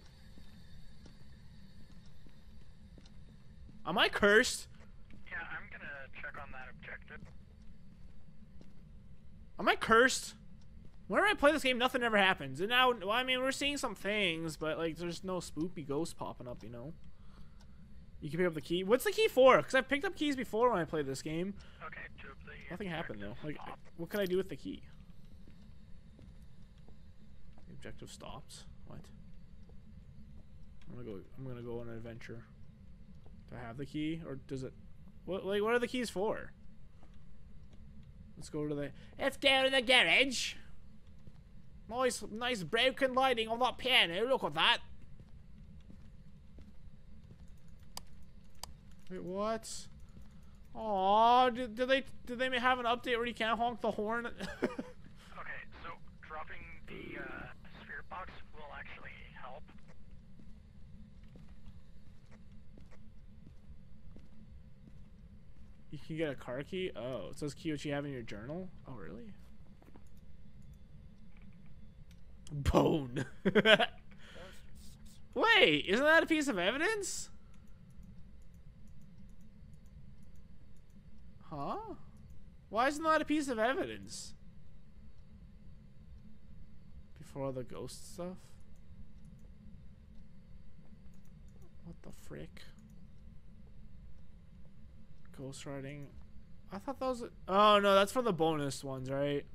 Am I cursed? Yeah, I'm gonna check on that objective. Am I cursed? Whenever I play this game, nothing ever happens. And now, well, I mean, we're seeing some things, but like, there's no spoopy ghost popping up, you know? You can pick up the key. What's the key for? Because I've picked up keys before when I played this game. Okay, nothing happened, though. Like, what can I do with the key? The objective stopped. What? I'm gonna go on an adventure. Do I have the key, or does it? What? Like, what are the keys for? Let's go to the. It's down in the garage. Nice broken lighting on that piano. Look at that. Wait, what? Aww, did they have an update where you can't honk the horn? Okay, so dropping the spirit box will actually help. You can get a car key? Oh, it says key what you have in your journal? Oh, really? Bone. Wait, isn't that a piece of evidence? Huh? Why isn't that a piece of evidence? Before all the ghost stuff? What the frick? Ghostwriting. I thought that was a oh no, that's for the bonus ones, right?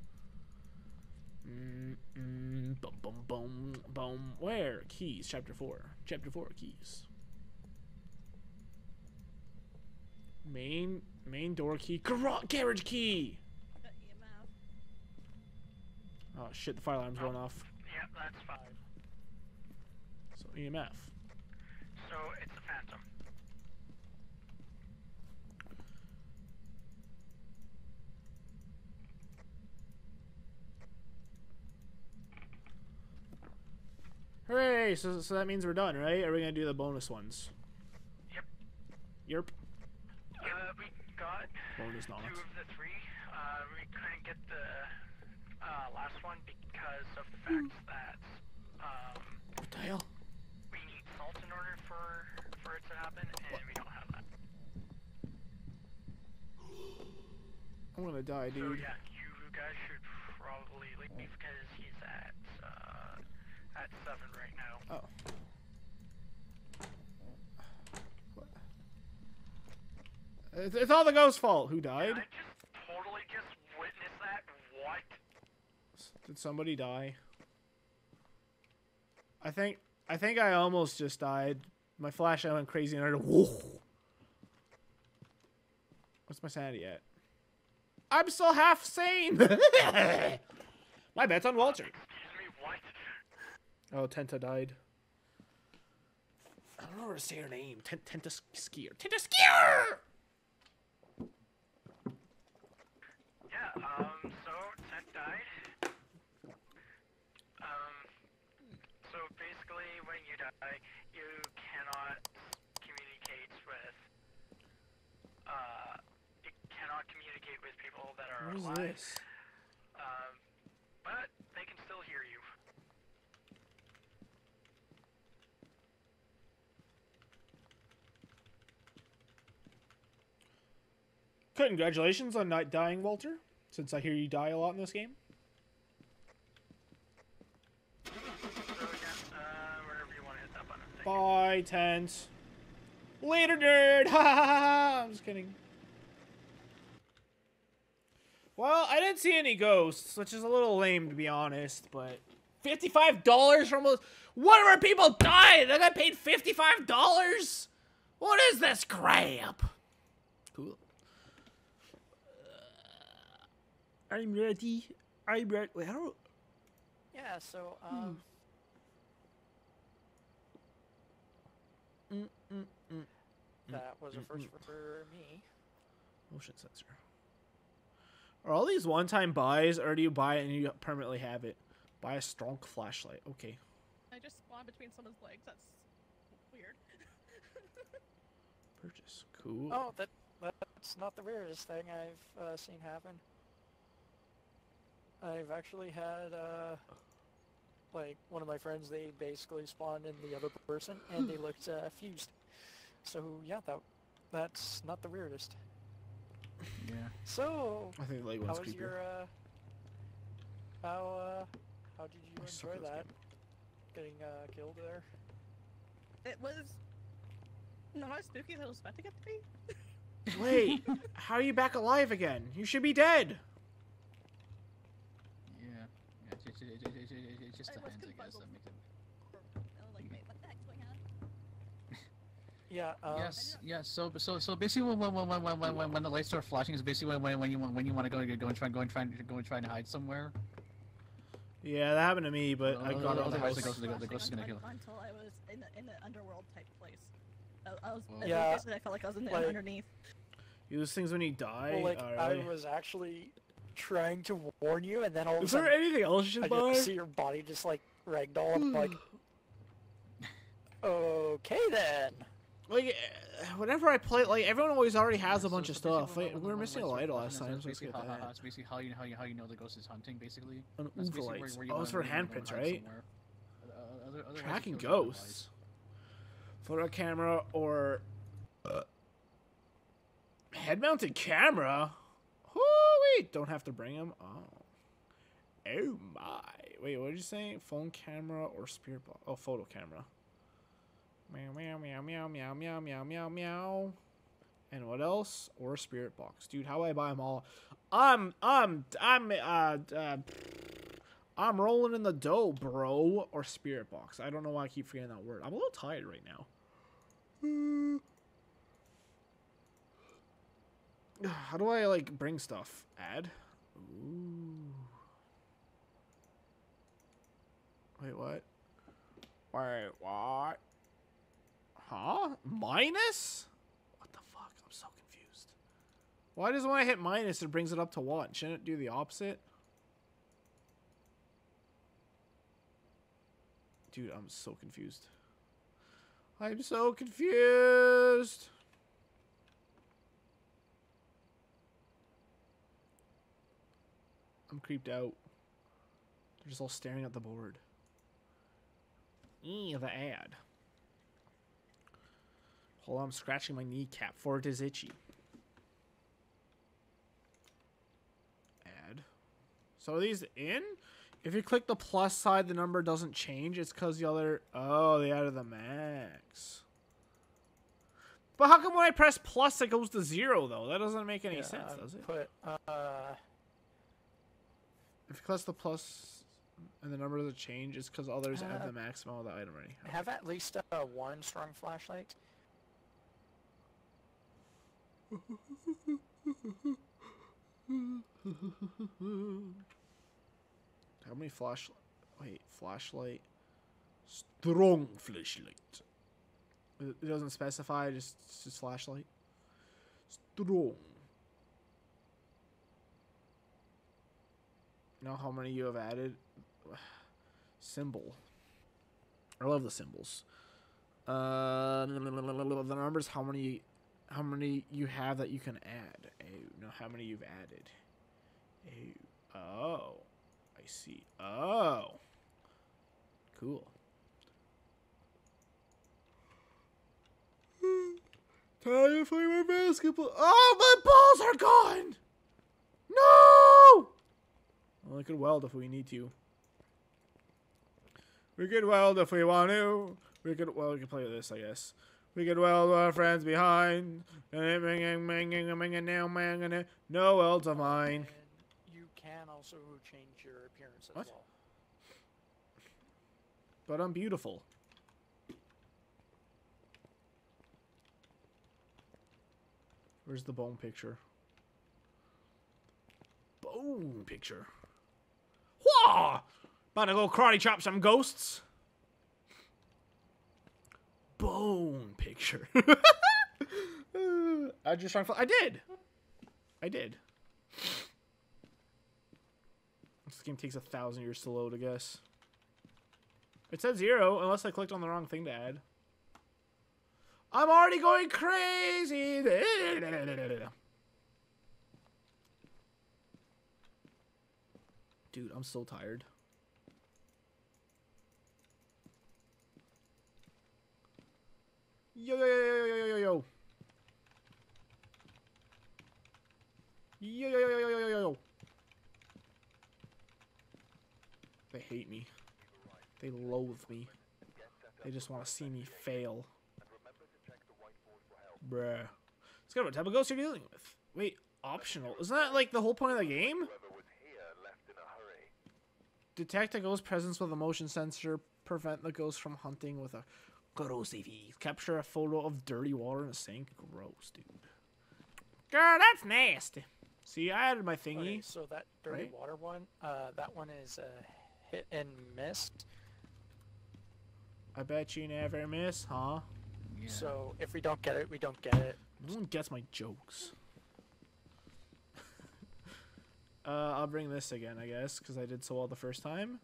Boom, boom, boom, boom. Where? Keys, chapter 4. Chapter 4, keys. Main door key. Garage key. Oh shit! The fire alarm's going off. Yep, that's 5. So EMF. So it's a phantom. Hooray! So that means we're done, right? Are we gonna do the bonus ones? Yep. Yerp. We got two of the three. We couldn't get the last one because of the fact that what the hell? We need salt in order for it to happen, and we don't have that. I'm gonna die, dude. So yeah, you guys should probably leave because he's at 7 right now. Oh. What? It's all the ghost's fault. Who died? Yeah, I just totally just witnessed that. What? Did somebody die? I think I almost just died. My flash, I went crazy and I went, whoa. What's my sanity at? I'm still half sane. My bet's on Walter. Excuse me, what? Oh, Tenta died. I don't know where to say her name. Tenta Skier. Tenta Skier! Yeah, so Tent died. So basically, when you die, you cannot communicate with, people that are alive. What is this? But they can still hear you. Congratulations on not dying, Walter, since I hear you die a lot in this game. So wherever you want to hit that button. Bye, Tent. Later, nerd! Ha ha ha! I'm just kidding. Well, I didn't see any ghosts, which is a little lame to be honest, but $55 for almost one of our people died! I got paid $55! What is this crap? Cool. I'm ready. I'm ready. Wait, how do... Yeah, so, that was a first for me. Motion sensor. Are all these one-time buys, or do you buy it and you permanently have it? Buy a strong flashlight. Okay. I just spawned between someone's legs. That's weird. Purchase. Cool. Oh, that's not the weirdest thing I've seen happen. I've actually had, like, one of my friends, they basically spawned in the other person, and they looked fused. So, yeah, that's not the weirdest. Yeah. So, I think how was your, how did you enjoy that? Getting, killed there? It was not as spooky as I was about to get to be. Wait, how are you back alive again? You should be dead! It's just the hands, I guess, that make it... Like, wait, what the heck's going on? Yeah, yes, so basically when the lights start flashing is basically when you want to go and try and hide somewhere. Yeah, that happened to me, but I got all the house. The ghost is gonna kill. Until I was in the underworld type place. I was, yeah. I felt like I was in the underneath. Those things when you die, well, like, I was actually... trying to warn you, and then all of a sudden, is there anything else you should buy? I just see your body just like ragdoll. I'm like, okay then. Like, whenever I play, like everyone always already has a bunch of stuff. Like, we were missing a light last time. That's basically how you know the ghost is hunting, basically. Oh, it's for handprints, right? Tracking ghosts. Photo camera or head-mounted camera. Wait, don't have to bring him. Oh my. Wait, what did you say? Phone camera or spirit box? Oh, photo camera. Meow, meow, meow, meow, meow, meow, meow, meow, meow. And what else? Or spirit box, dude. How do I buy them all? I'm rolling in the dough, bro. Or spirit box. I don't know why I keep forgetting that word. I'm a little tired right now. How do I, like, bring stuff? Add? Ooh. Wait, what? Wait, what? Huh? Minus? What the fuck? I'm so confused. Why does when I hit minus, it brings it up to what? Shouldn't it do the opposite? Dude, I'm so confused. I'm so confused. I'm creeped out. They're just all staring at the board. The ad. Hold on, I'm scratching my kneecap, for it is itchy. Ad. So are these in? If you click the plus side, the number doesn't change. It's because the other... Oh, they added the max. But how come when I press plus, it goes to 0, though? That doesn't make any sense, does it? If you click the plus... And the number doesn't change, it's because others have the maximum of the item already. Okay. Have at least one strong flashlight. How many flashlight? Wait, flashlight. Strong flashlight. It doesn't specify, just flashlight. Strong. You know how many you have added? Symbol. I love the symbols. The numbers. How many you have that you can add? Oh, no, how many you've added? Oh, I see. Oh, cool. Time to play my basketball. Oh, my balls are gone. No. Well, we could weld if we need to. We could weld if we want to. We could, well, we could play with this, I guess. We could weld our friends behind. No welds of mine. You can also change your appearance as well. But I'm beautiful. Where's the bone picture? Bone picture. Whoa! About to go karate chop some ghosts. Bone picture. I just trying to. I did. This game takes 1,000 years to load, I guess. It said 0, unless I clicked on the wrong thing to add. I'm already going crazy. Dude, I'm so tired. Yo. They hate me. They loathe me. They just want to see me fail. Bruh. It's kind of a type of ghost you're dealing with. Wait, optional. Isn't that like the whole point of the game? Detect a ghost's presence with a motion sensor. Prevent the ghost from hunting with a... Gross. Capture a photo of dirty water in a sink. Gross, dude. Girl, that's nasty. See, I added my thingy. Okay, so that dirty water one, that one is hit and missed. I bet you never miss, huh? Yeah. So if we don't get it, we don't get it. No one gets my jokes. I'll bring this again, I guess, because I did so well the first time.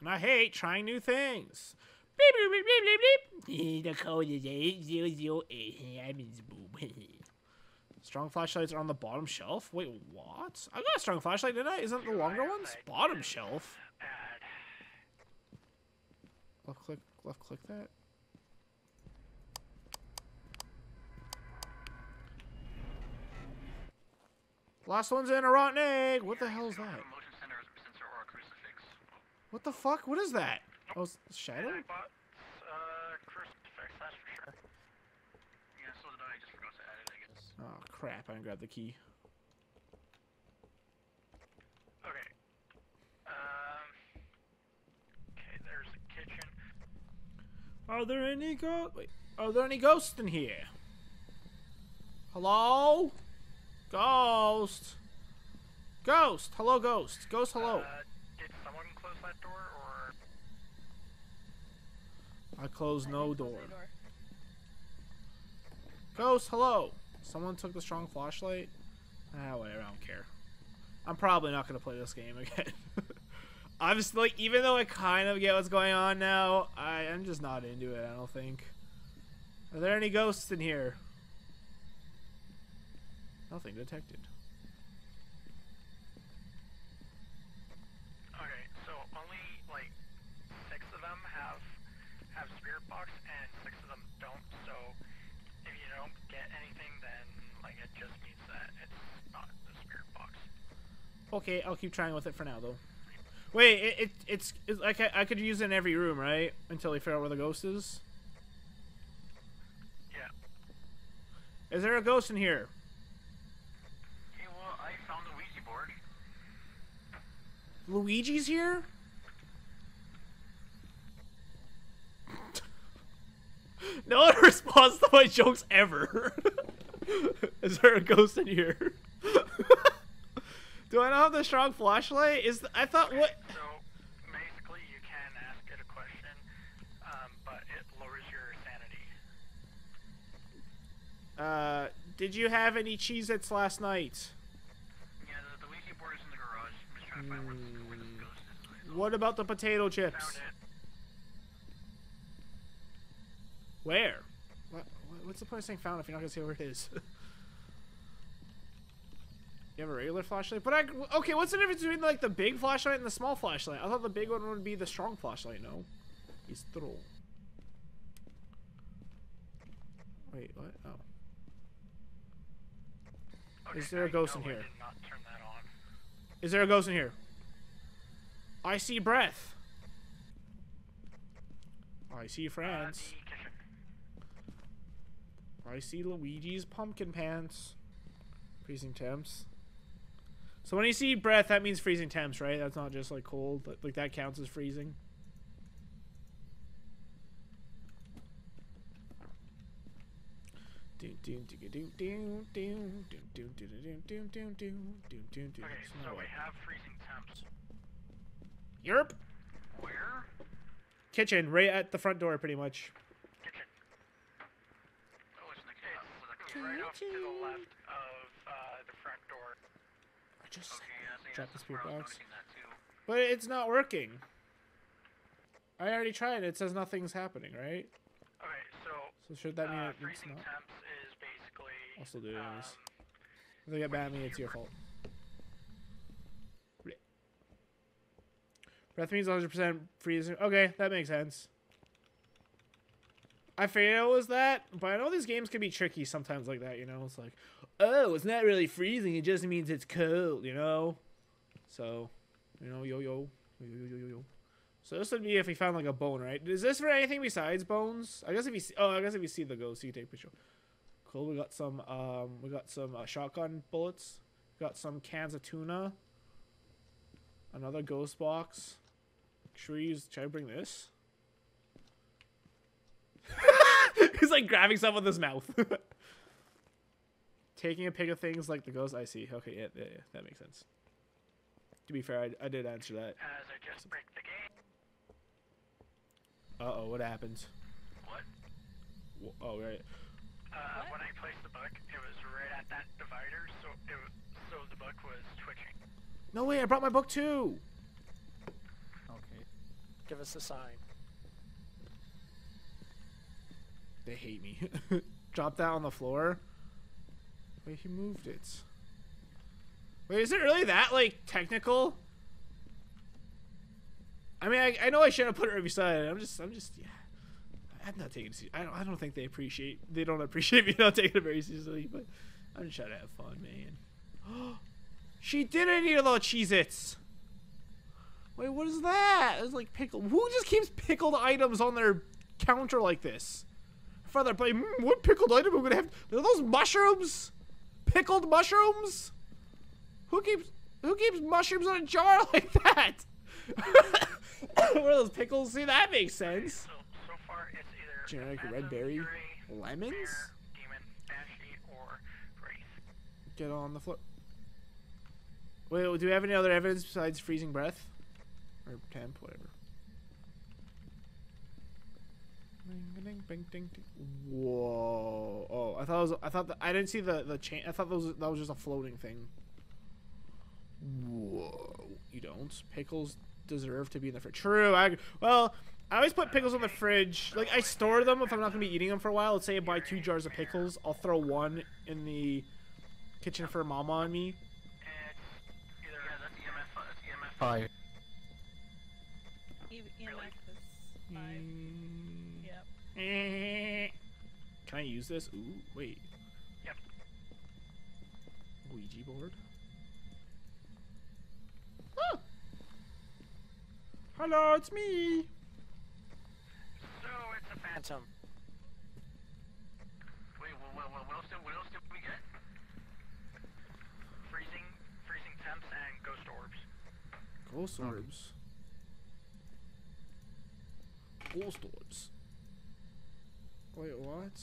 And I hate trying new things. Beep, beep, beep, beep, beep, beep. The code is 8008. Strong flashlights are on the bottom shelf? Wait, what? I got a strong flashlight, didn't I? Isn't it the longer ones? Bottom shelf. Left click that. Last one's in a rotten egg. What the hell is that? What the fuck? What is that? Oh, it's Shadow? Yeah, I bought crucifix, that's for sure. Yeah, so did I. Just forgot to add it, I guess. Oh, crap. I didn't grab the key. Okay. Okay, there's the kitchen. Are there any ghosts in here? Hello? Ghost! Ghost! Hello, ghost! Ghost, hello! Did someone close that door, or... I close no door. Ghost, hello! Someone took the strong flashlight? Ah, whatever, I don't care. I'm probably not gonna play this game again. I'm just like, even though I kind of get what's going on now, I'm just not into it, I don't think. Are there any ghosts in here? Nothing detected. Okay, so only like 6 of them have spirit box and 6 of them don't, so if you don't get anything then like it just means that it's not the spirit box. Okay, I'll keep trying with it for now though. Wait, it's like I could use it in every room, right? Until we figure out where the ghost is. Yeah. Is there a ghost in here? Luigi's here? No one responds to my jokes ever. Is there a ghost in here? Do I not have the strong flashlight? I thought what? So basically, you can ask it a question, but it lowers your sanity. Did you have any Cheez-Its last night? Yeah, the Ouija board is in the garage. I'm just trying to find where. What about the potato chips? Where? What's the point of saying found if you're not gonna say where it is? You have a regular flashlight? But okay, what's the difference between like the big flashlight and the small flashlight? I thought the big one would be the strong flashlight, no? He's through. Wait, what? Oh. Okay, is there a ghost in here? I did not turn that on. Is there a ghost in here? I see breath. I see friends. I see Luigi's pumpkin pants. Freezing temps. So when you see breath, that means freezing temps, right? That's not just like cold. Like that counts as freezing. Okay, so we have freezing temps. Yerp. Where? Kitchen, right at the front door, pretty much. Kitchen. Oh, it's in the kitchen. Right off to the left of the front door. I just dropped the spirit box. But it's not working. I already tried it. It says nothing's happening, right? Alright, so should that mean it's not? Is basically, I'll still do it anyways. If they get mad at me, it's your fault. Breath means 100% freezing. Okay, that makes sense. I figured it was that, but I know these games can be tricky sometimes like that, you know? It's like, oh, it's not really freezing. It just means it's cold, you know? So, you know, yo. So this would be if we found, like, a bone, right? Is this for anything besides bones? I guess if you see, I guess if you see the ghost, you take a picture. Cool, we got some shotgun bullets. We got some cans of tuna. Another ghost box. Should I bring this? He's like grabbing stuff with his mouth. Taking a pic of things like the ghost. I see. Okay, yeah, that makes sense. To be fair, I did answer that. Uh-oh, what happened? What? Oh, right. When I placed the book, it was right at that divider, so the book was twitching. No way, I brought my book too! Okay. Give us a sign. They hate me. Drop that on the floor. Wait, he moved it. Wait, is it really that, like, technical? I mean, I know I should have put it right beside it. I'm just, yeah. I'm not taking it seriously. I don't think they don't appreciate me not taking it very seriously, but I'm just trying to have fun, man. She didn't eat a lot of Cheez-Its. Wait, what is that? It's like pickle. Who just keeps pickled items on their counter like this? Father, but what pickled item are we gonna have? Are those mushrooms? Pickled mushrooms? Who keeps mushrooms on a jar like that? What are those pickles? See, that makes sense. So far, it's either generic red berry, lemons, demon, ashy, or wraith. Get on the floor. Wait, do we have any other evidence besides freezing breath? Or temp, whatever. Whoa! Oh, I didn't see the chain. I thought that was just a floating thing. Whoa! You don't. Pickles deserve to be in the fridge. True. I always put pickles in the fridge. Like, I store them if I'm not gonna be eating them for a while. Let's say I buy 2 jars of pickles. I'll throw 1 in the kitchen for Mama and me. Five. Five. Yep. Can I use this? Ooh, wait. Yep. Ouija board. Oh. Hello, it's me. So it's a phantom. Wait, what else did we get? Freezing temps and ghost orbs. Ghost orbs. Ghost orbs. Wait, what?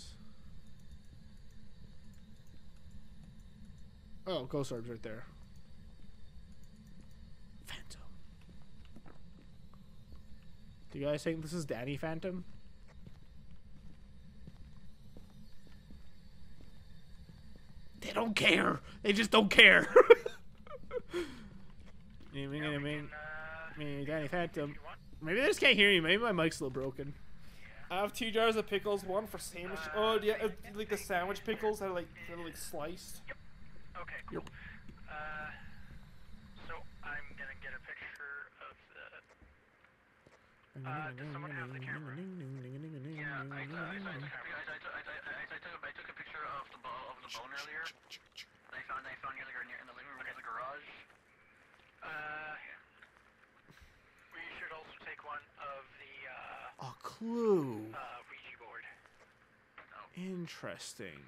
Oh, ghost orbs right there. Phantom. Do you guys think this is Danny Phantom? They don't care. They just don't care. I mean, Danny Phantom. Maybe they just can't hear you. Maybe my mic's a little broken. I have 2 jars of pickles, 1 for sandwich. Oh yeah, like the sandwich pickles that are like sliced. Yep. Okay, cool. Yep. So I'm gonna get a picture of the. Does someone have the camera? Yeah, I took a picture of the bone earlier. They found in the living room in the garage. One of the a clue. Ouija board. Oh. Interesting.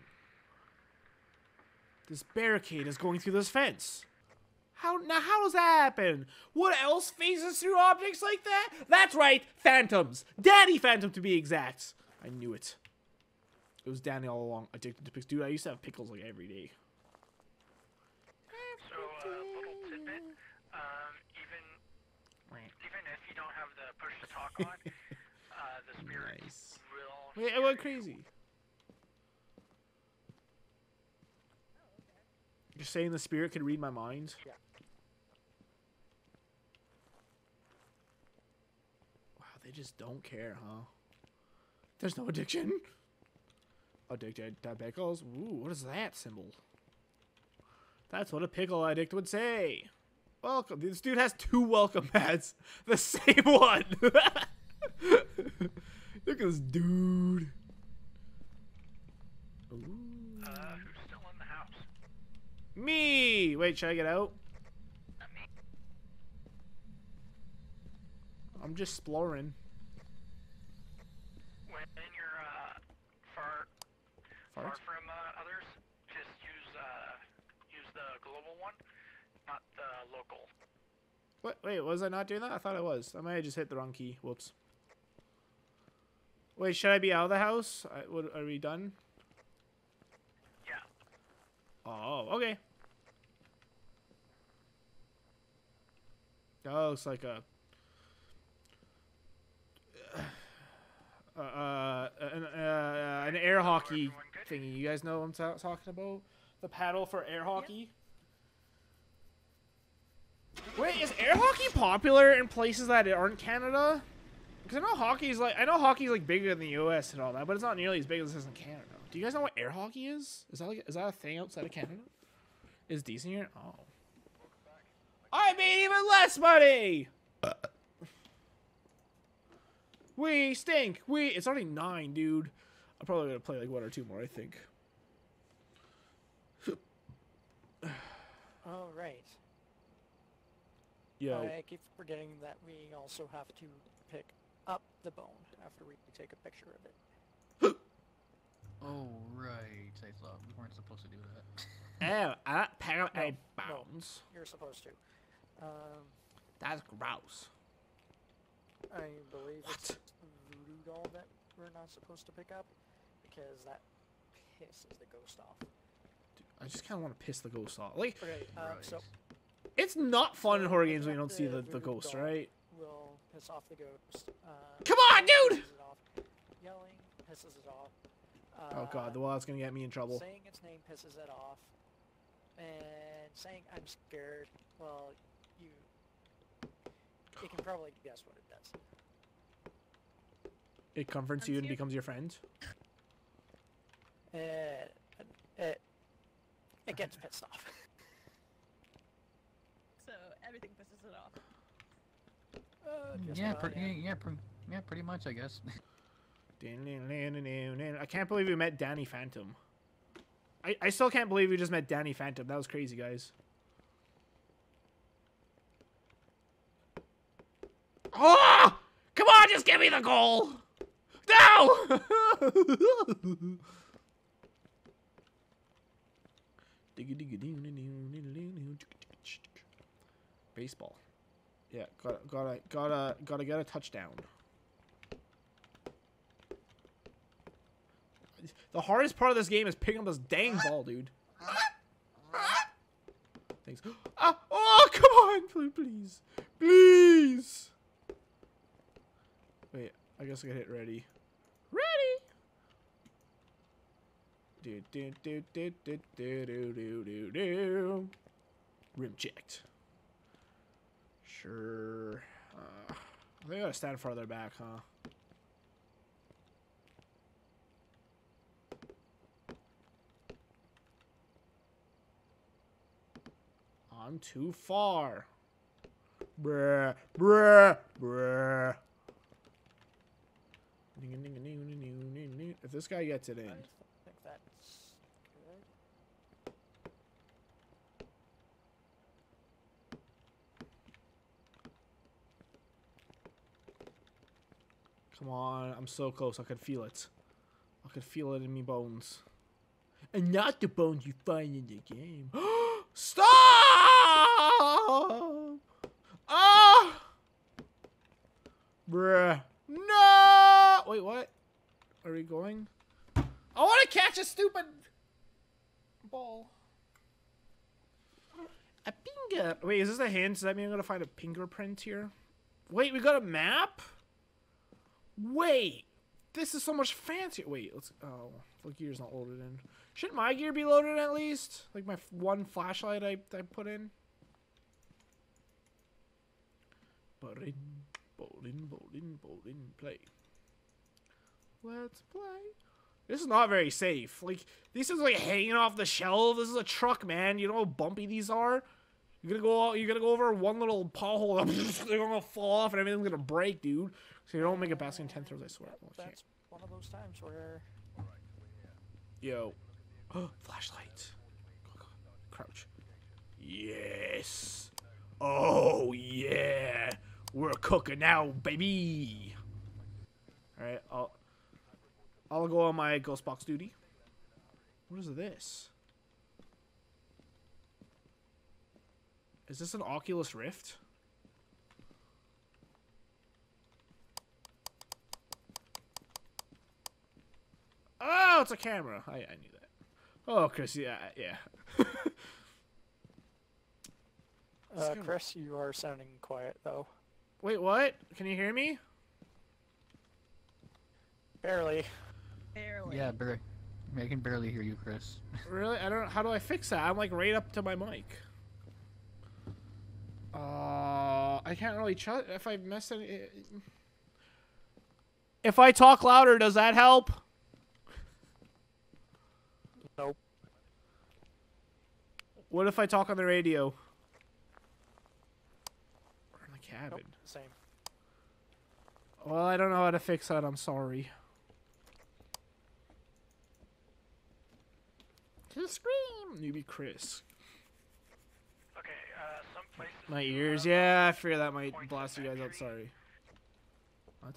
This barricade is going through this fence. How does that happen? What else phases through objects like that? That's right, phantoms. Danny Phantom to be exact. I knew it. It was Danny all along. Addicted to pickles. Dude, I used to have pickles like every day. So little tidbit. Even if you don't have the push to talk on, the spirit nice. Will... Wait, I went crazy. You're saying the spirit can read my mind? Yeah. Wow, they just don't care, huh? There's no addiction. Addicted to pickles? Ooh, what is that symbol? That's what a pickle addict would say. Welcome. This dude has 2 welcome hats. The same one. Look at this dude. Ooh. Who's still in the house? Me. Wait, should I get out? Not me. I'm just exploring. When you're far from others, just use the global one. Not the local. What? Wait, was I not doing that? I thought I was. I might have just hit the wrong key. Whoops. Wait, should I be out of the house? Are we done? Yeah. Oh, okay. That looks like a... an air hockey thingy. You guys know what I'm talking about? The paddle for air hockey? Yeah. Wait, is air hockey popular in places that aren't Canada? Because I know hockey's like bigger in the U.S. and all that, but it's not nearly as big as it is in Canada. Do you guys know what air hockey is? Is that a thing outside of Canada? Is decent here? Oh. I made even less money. We stink. It's already 9, dude. I'm probably gonna play like 1 or 2 more, I think. All right. Yeah. I keep forgetting that we also have to pick up the bone after we take a picture of it. Oh, right. I thought we weren't supposed to do that. Oh, I pick up a bones. No, you're supposed to. That's gross. I believe it's the voodoo doll that we're not supposed to pick up because that pisses the ghost off. Dude, I just kind of want to piss the ghost off. Like, okay, right. So... It's not fun in horror games when you don't see the ghost, right? Will piss off the ghost. Come on, dude! yelling pisses it off. Oh god, the wild's gonna get me in trouble. Saying its name pisses it off. And saying I'm scared, well, you can probably guess what it does. It comforts you and becomes your friend? It gets pissed off. So everything pisses it off. Pretty much, I guess. I can't believe we met Danny Phantom. I still can't believe we just met Danny Phantom. That was crazy, guys. Oh! Come on, just give me the goal! No! Baseball. Yeah, gotta get a touchdown. The hardest part of this game is picking up this dang ball, dude. Thanks. Ah, oh, come on, please, please. Wait, I guess I gotta hit ready. Do, do, do, do, do, do, do, do, do. Rim checked. Sure. I think I gotta stand farther back, huh? I'm too far. Bruh, bruh, bruh. If this guy gets it in. That's good. Come on, I'm so close. I could feel it. I could feel it in me bones. And not the bones you find in the game. Stop! Ah! Bruh. No! Wait, what? Are we going? I want to catch a stupid ball. A finger. Wait, is this a hint? Does that mean I'm going to find a fingerprint here? Wait, we got a map? Wait. This is so much fancier. Wait, let's... Oh, the gear's not loaded in. Shouldn't my gear be loaded at least? Like my one flashlight I put in? Bowling, bowling, bowling, bowling, play. Let's play. This is not very safe. Like, this is like hanging off the shelf. This is a truck, man. You know how bumpy these are? You're gonna go over one little pothole. They're gonna fall off and everything's gonna break, dude. So you don't make it past in 10 throws, I swear. Well, that's one of those times where... Yo. Flashlight. Crouch. Yes. Oh, yeah. We're cooking now, baby. Alright, I'll go on my ghost box duty. What is this? Is this an Oculus Rift? Oh, it's a camera. I knew that. Oh, Chris, yeah. Chris, you are sounding quiet, though. Wait, what? Can you hear me? Barely. Barely. Yeah, barely. I can barely hear you, Chris. Really? I don't know. How do I fix that? I'm like right up to my mic. I can't really chat if I mess any. If I talk louder, does that help? Nope. What if I talk on the radio? Or in the cabin? Nope, same. Well, I don't know how to fix that. I'm sorry. Just scream, newbie Chris. Okay, some places. My ears, yeah, I figure that might blast you guys out. Sorry. What?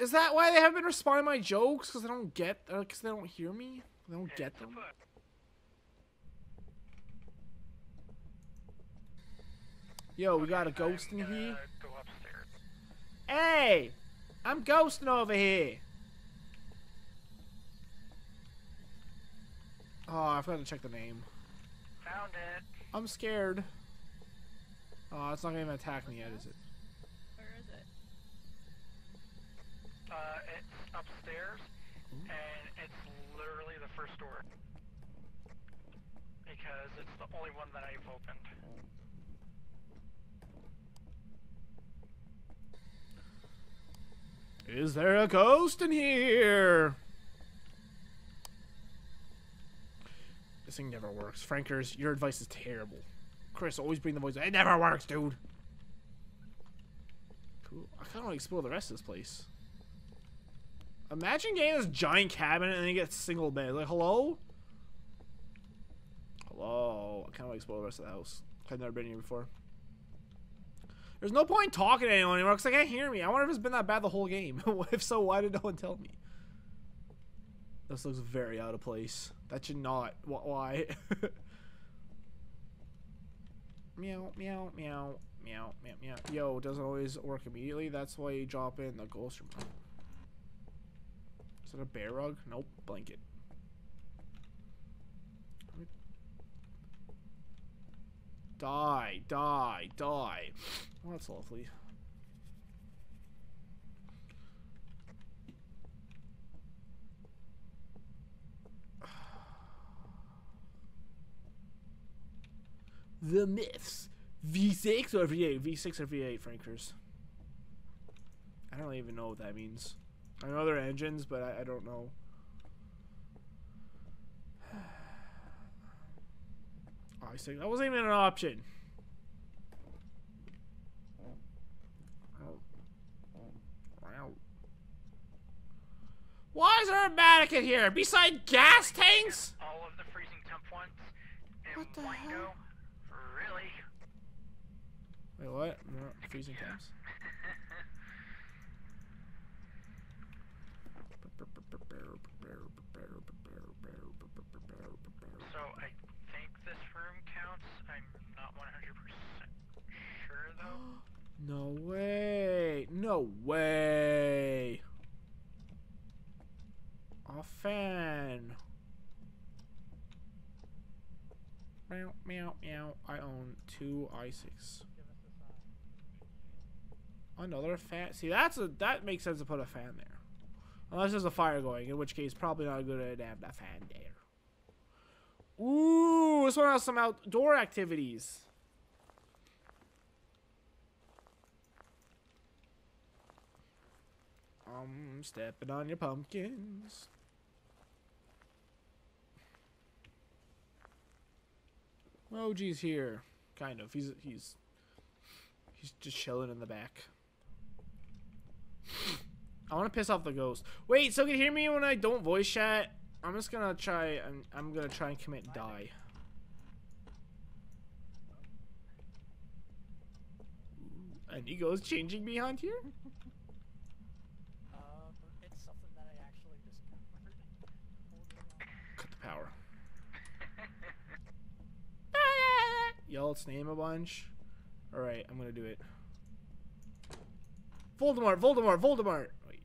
Is that why they haven't been responding to my jokes? Because they don't get, because they don't hear me. They don't get them. Yo, we got a ghost in here. Go upstairs. Hey, I'm ghosting over here. Oh, I forgot to check the name. Found it. I'm scared. Oh, it's not gonna even attack me yet, is it? Where is it? upstairs, and it's literally the first door. Because it's the only one that I've opened. Is there a ghost in here? This thing never works. Frankers, your advice is terrible. Chris, always bring the voice. It never works, dude. Cool. I kind of want to explore the rest of this place. Imagine getting this giant cabinet and then you get a single bed. Like, hello? Hello. I kind of want to explore the rest of the house. I've never been here before. There's no point in talking to anyone anymore because they can't hear me. I wonder if it's been that bad the whole game. If so, why did no one tell me? This looks very out of place. That should not. Why? Meow, meow, meow, meow, meow, meow. Yo, doesn't always work immediately. That's why you drop in the ghost room. Is that a bear rug? Nope, blanket. Die, die, die. Well, that's lovely. The myths. V6 or V8? V6 or V8, Frankers. I don't even know what that means. I know they're engines, but I don't know. Oh, I see. That wasn't even an option. Why is there a mannequin here? Beside gas tanks? All of the freezing temp ones. What the hell? Really? Wait, what? We're not freezing temps. So I think this room counts. I'm not 100% sure though. No way! No way! A fan. Meow, meow, meow. I own 2 i6. Another fan. See, that makes sense to put a fan there. Unless there's a fire going, in which case probably not a good idea to have that fan there. Ooh, this one has some outdoor activities. I'm stepping on your pumpkins. Moji's here, kind of. He's just chilling in the back. I want to piss off the ghost. Wait, so can you hear me when I don't voice chat? I'm just gonna try. I'm gonna try and commit die. And he goes changing behind here. It's something that I actually discovered. Cut the power. Yell its name a bunch. Alright, I'm gonna do it. Voldemort, Voldemort, Voldemort! Wait.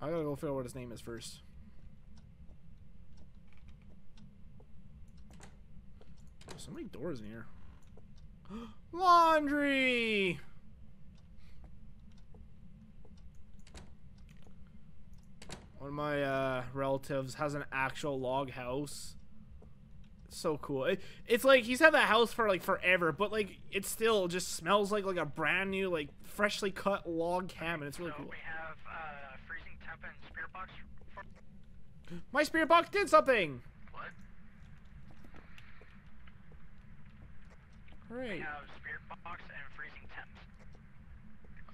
I gotta go figure out what his name is first. There's so many doors in here. Laundry! One of my relatives has an actual log house. It's so cool. It's like he's had that house for like forever, but like it still just smells like a brand new, like freshly cut log cabin. It's really cool. We have freezing temp and spirit box. My spirit box did something. What? Great. We have spirit box and freezing temp.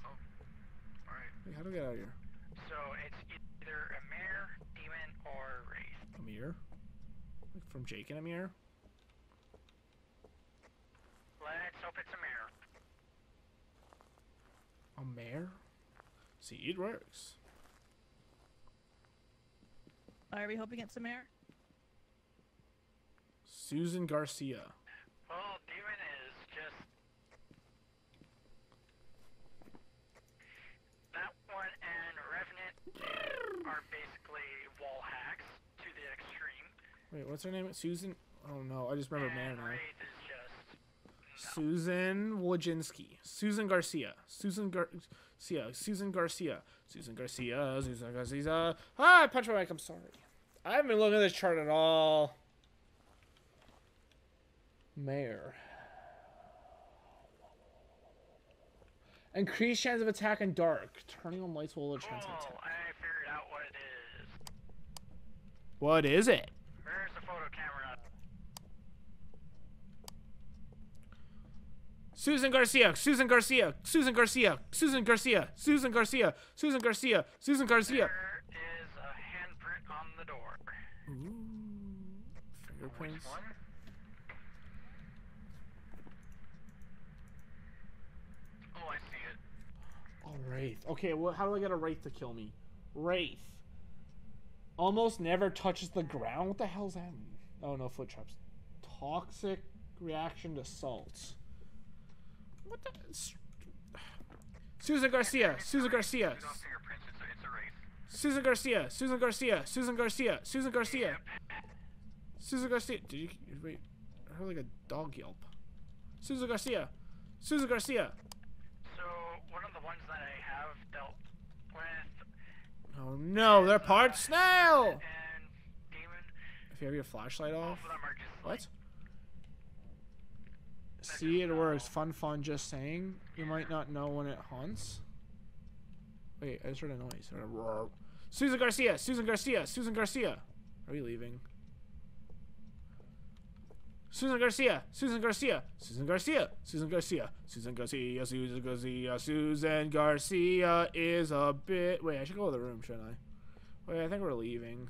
Oh. All right. Wait, how do we get out of here? So it's either a mirror, demon, or wraith. A mirror? Like from Jake and Amir? Let's hope it's a mirror. A mirror? See, it works. Are we hoping it's a mirror? Susan Garcia. Well, demon is just... That one and Revenant... are basically wall hacks to the extreme. Wait, what's her name? Susan? Oh no, I just remember. Man, right? Susan Wojcinski, Susan Garcia, Susan Garcia. Ah, I punched my mic. I'm sorry. I haven't been looking at this chart at all. Mayor. Increased chance of attack in dark. Turning on lights will lower chance of attack. I figured out what it is. What is it? Where's the photo camera? Susan Garcia, Susan Garcia, Susan Garcia, Susan Garcia, Susan Garcia, Susan Garcia, Susan Garcia. There is a handprint on the door. Ooh, fingerprints. Which one? Oh, I see it. Oh, Wraith. Okay, well, how do I get a Wraith to kill me? Wraith. Almost never touches the ground? What the hell's that mean? Oh, no, foot traps. Toxic reaction to salts. What the... Susan Garcia. Susan Garcia. Susan Garcia. Susan Garcia. Susan Garcia. Susan Garcia. Susan Garcia. Did you... Wait. I heard like a dog yelp. Susan Garcia. Susan Garcia. So, one of the ones that I have dealt with... Oh no, they're part snail! And demon. If you have your flashlight off... What? See, it works. Fun, just saying. You might not know when it haunts. Wait, I just heard a noise. I heard a roar. Susan Garcia! Susan Garcia! Susan Garcia! Are we leaving? Susan Garcia, Susan Garcia, Susan Garcia, Susan Garcia, Susan Garcia, Susan Garcia, Susan Garcia is a bit. Wait, I should go to the room, shouldn't I? Wait, I think we're leaving.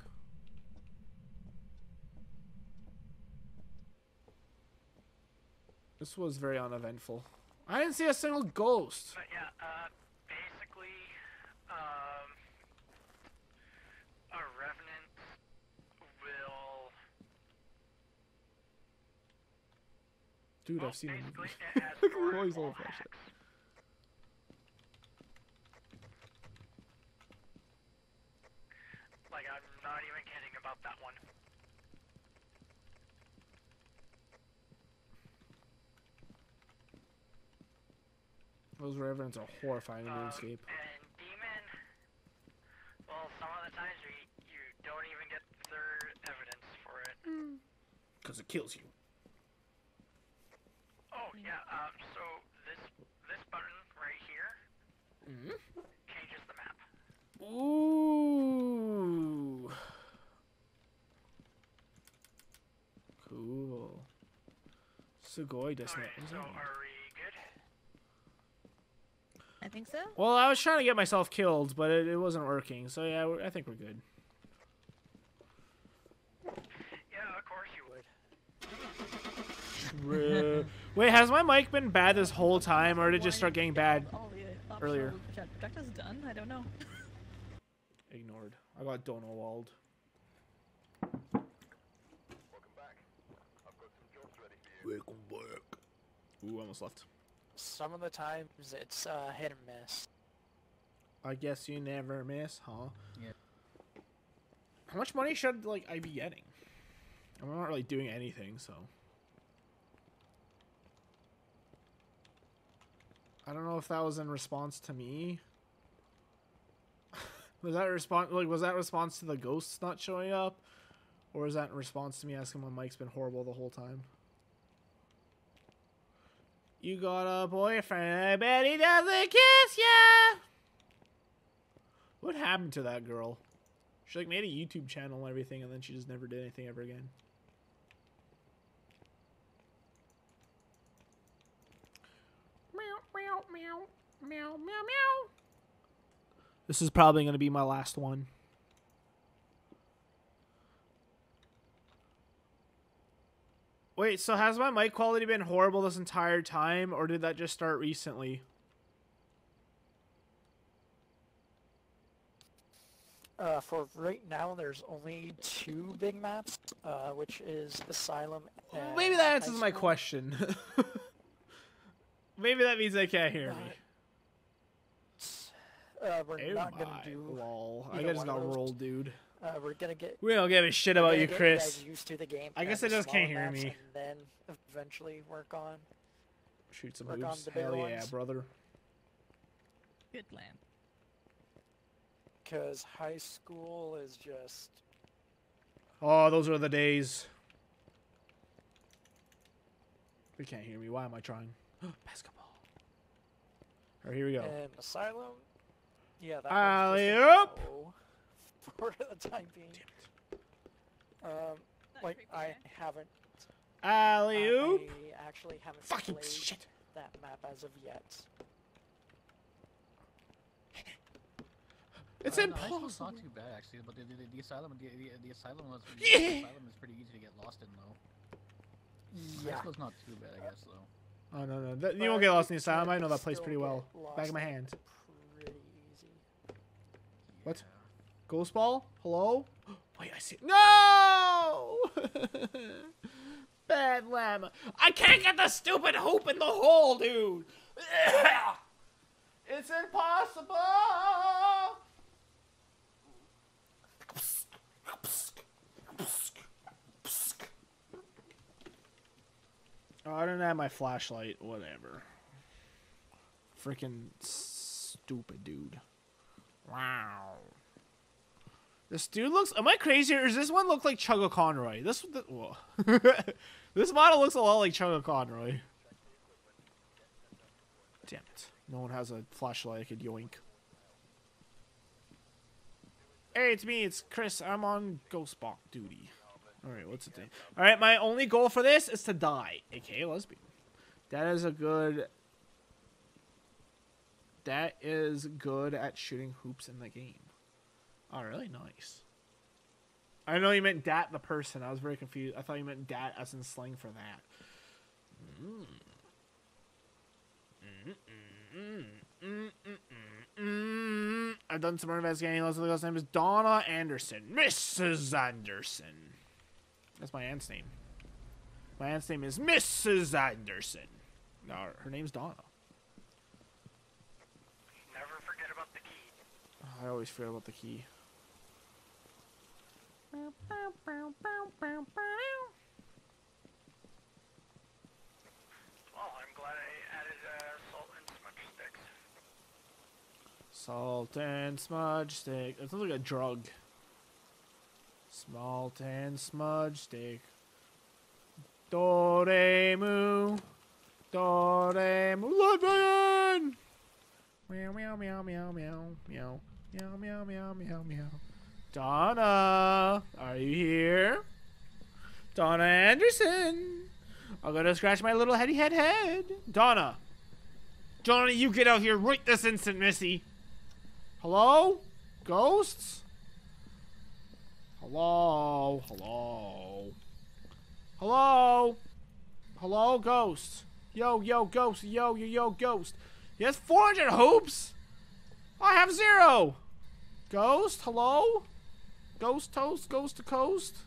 This was very uneventful. I didn't see a single ghost. But yeah, basically, a revenant will. Dude, I've seen him. Look at Roy's little flashlight. Like, I'm not even kidding about that one. Those revenants are horrifying in RuneScape. And demon, well, some of the times you don't even get their evidence for it. Because it kills you. Oh, yeah, so this button right here changes the map. Ooh. Cool. Sugoi doesn't okay, so are we good? I think so. Well, I was trying to get myself killed, but it wasn't working. So yeah, I think we're good. Yeah, of course you would. Wait, has my mic been bad this whole time, or did it just start getting bad earlier? Projectile's done. I don't know. Ignored. I got Donowald. Welcome back. I've got some jobs ready for you. Welcome back. Ooh, almost left. Some of the times it's hit or miss. I guess you never miss, huh? Yeah. How much money should I be getting? I'm not really doing anything, so I don't know if that was in response to me. Was that response? Like, was that response to the ghosts not showing up, or is that in response to me asking my mic's been horrible the whole time? You got a boyfriend, I bet he doesn't kiss ya! What happened to that girl? She like made a YouTube channel and everything, and then she just never did anything ever again. Meow, meow, meow, meow, meow, meow. This is probably gonna be my last one. Wait, so has my mic quality been horrible this entire time, or did that just start recently? For right now, there's only two big maps, which is Asylum and... Maybe that answers my question. Maybe that means they can't hear me. We're not gonna do... Lol. I just got rolled, dude. We don't give a shit about you, Chris. Used to the game, I guess I just can't hear me. And then eventually work on Shoot some hoops. Hell yeah, brother. Good plan. Because high school is just... Oh, those are the days. They can't hear me. Why am I trying? Basketball. All right, here we go. And Asylum. Yeah, that was for the time being. Like, I haven't... Alley-oop! I actually haven't played shit. That map as of yet. It's impossible. It's not too bad, actually, but the asylum is pretty easy to get lost in, though. Yeah. High school's not too bad, I guess, though. Oh, no, no. That, you won't get lost in the asylum. I know that place pretty well. Back of my hand. Pretty easy. What? Yeah. Ghost ball? Hello? Wait, I see. No! Bad llama. I can't get the stupid hoop in the hole, dude. It's impossible. Oh, I don't have my flashlight. Whatever. Freaking stupid dude. Wow. This dude looks... Am I crazy or does this one look like Chugga Conroy? Whoa. This model looks a lot like Chugga Conroy. Damn it. No one has a flashlight I could yoink. Hey, it's me. It's Chris. I'm on ghost box duty. Alright, what's the thing? Alright, my only goal for this is to die. AKA lesbian. That is a good... That is good at shooting hoops in the game. Oh, really? Nice. I know you meant dat the person. I was very confused. I thought you meant dat as in slang for that. Mm. I've done some more investigating. Last last name is Donna Anderson. Mrs. Anderson. That's my aunt's name. My aunt's name is Mrs. Anderson. No, her name's Donna. Never forget about the key. Oh, I always forget about the key. Well, I'm glad I added salt and smudge sticks. Salt and smudge stick. That sounds like a drug. Salt and smudge stick. Doremu. Doremu. Lion! Meow, meow, meow, meow, meow. Meow, meow, meow, meow, meow, meow. Donna, are you here? Donna Anderson. I'm gonna scratch my little heady head. Donna. Donna, you get out here right this instant, missy. Hello? Ghosts? Hello? Hello? Hello? Hello, ghost. Yo, yo, ghost. Yo, yo, yo, ghost. He has 400 hoops? I have 0. Ghost? Hello? Ghost toast, goes to coast.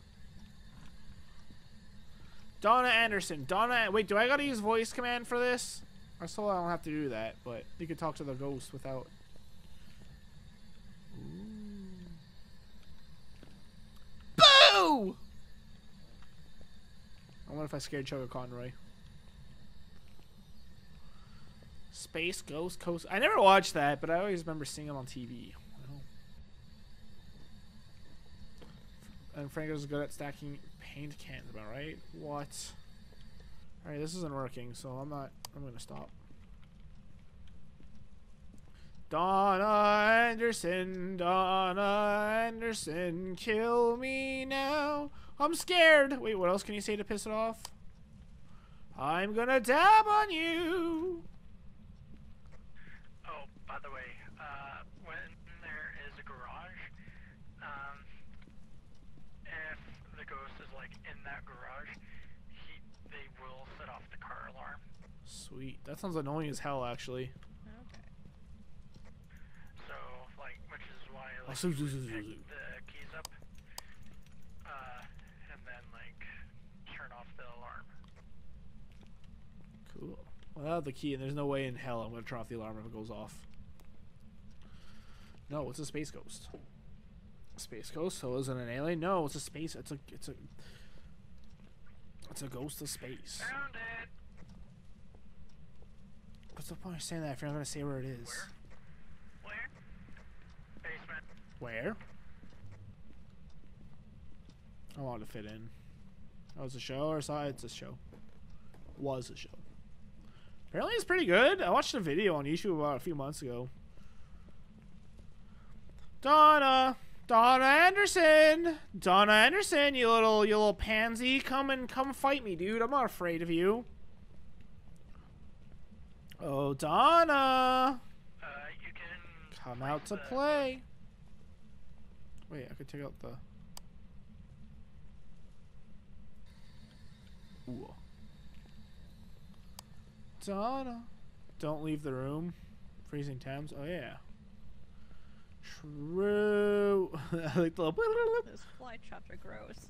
Donna Anderson. Donna, wait, do I gotta use voice command for this? I still don't have to do that, but you can talk to the ghost without. Ooh. Boo! I wonder if I scared Chugga Conroy. Space Ghost Coast. I never watched that, but I always remember seeing it on TV. And Franco's good at stacking paint cans, about right? What? Alright, this isn't working, so I'm gonna stop. Donna Anderson, kill me now. I'm scared. Wait, what else can you say to piss it off? I'm gonna dab on you. Oh, by the way, when there is a garage, they will set off the car alarm. Sweet. That sounds annoying as hell, actually. Okay. So, like, which is why, like, pick the keys up, and then, like, turn off the alarm. Cool. Well, I have the key, and there's no way in hell I'm going to turn off the alarm if it goes off. No, it's a space ghost. Space ghost, so isn't an alien? No, it's a space, it's a ghost of space. Found it. What's the point of saying that if you're not going to say where it is? Where? Basement. Where? I want to fit in. Oh, it's a show or something? It's a show. Was a show. Apparently it's pretty good. I watched a video on YouTube about a few months ago. Donna Anderson! Donna Anderson, you little pansy. Come fight me, dude. I'm not afraid of you. Oh, Donna! You can come out to play. Wait, I could take out the... Ooh. Donna. Don't leave the room. Freezing temps. Oh, yeah. True. I like the little... Those fly traps are gross.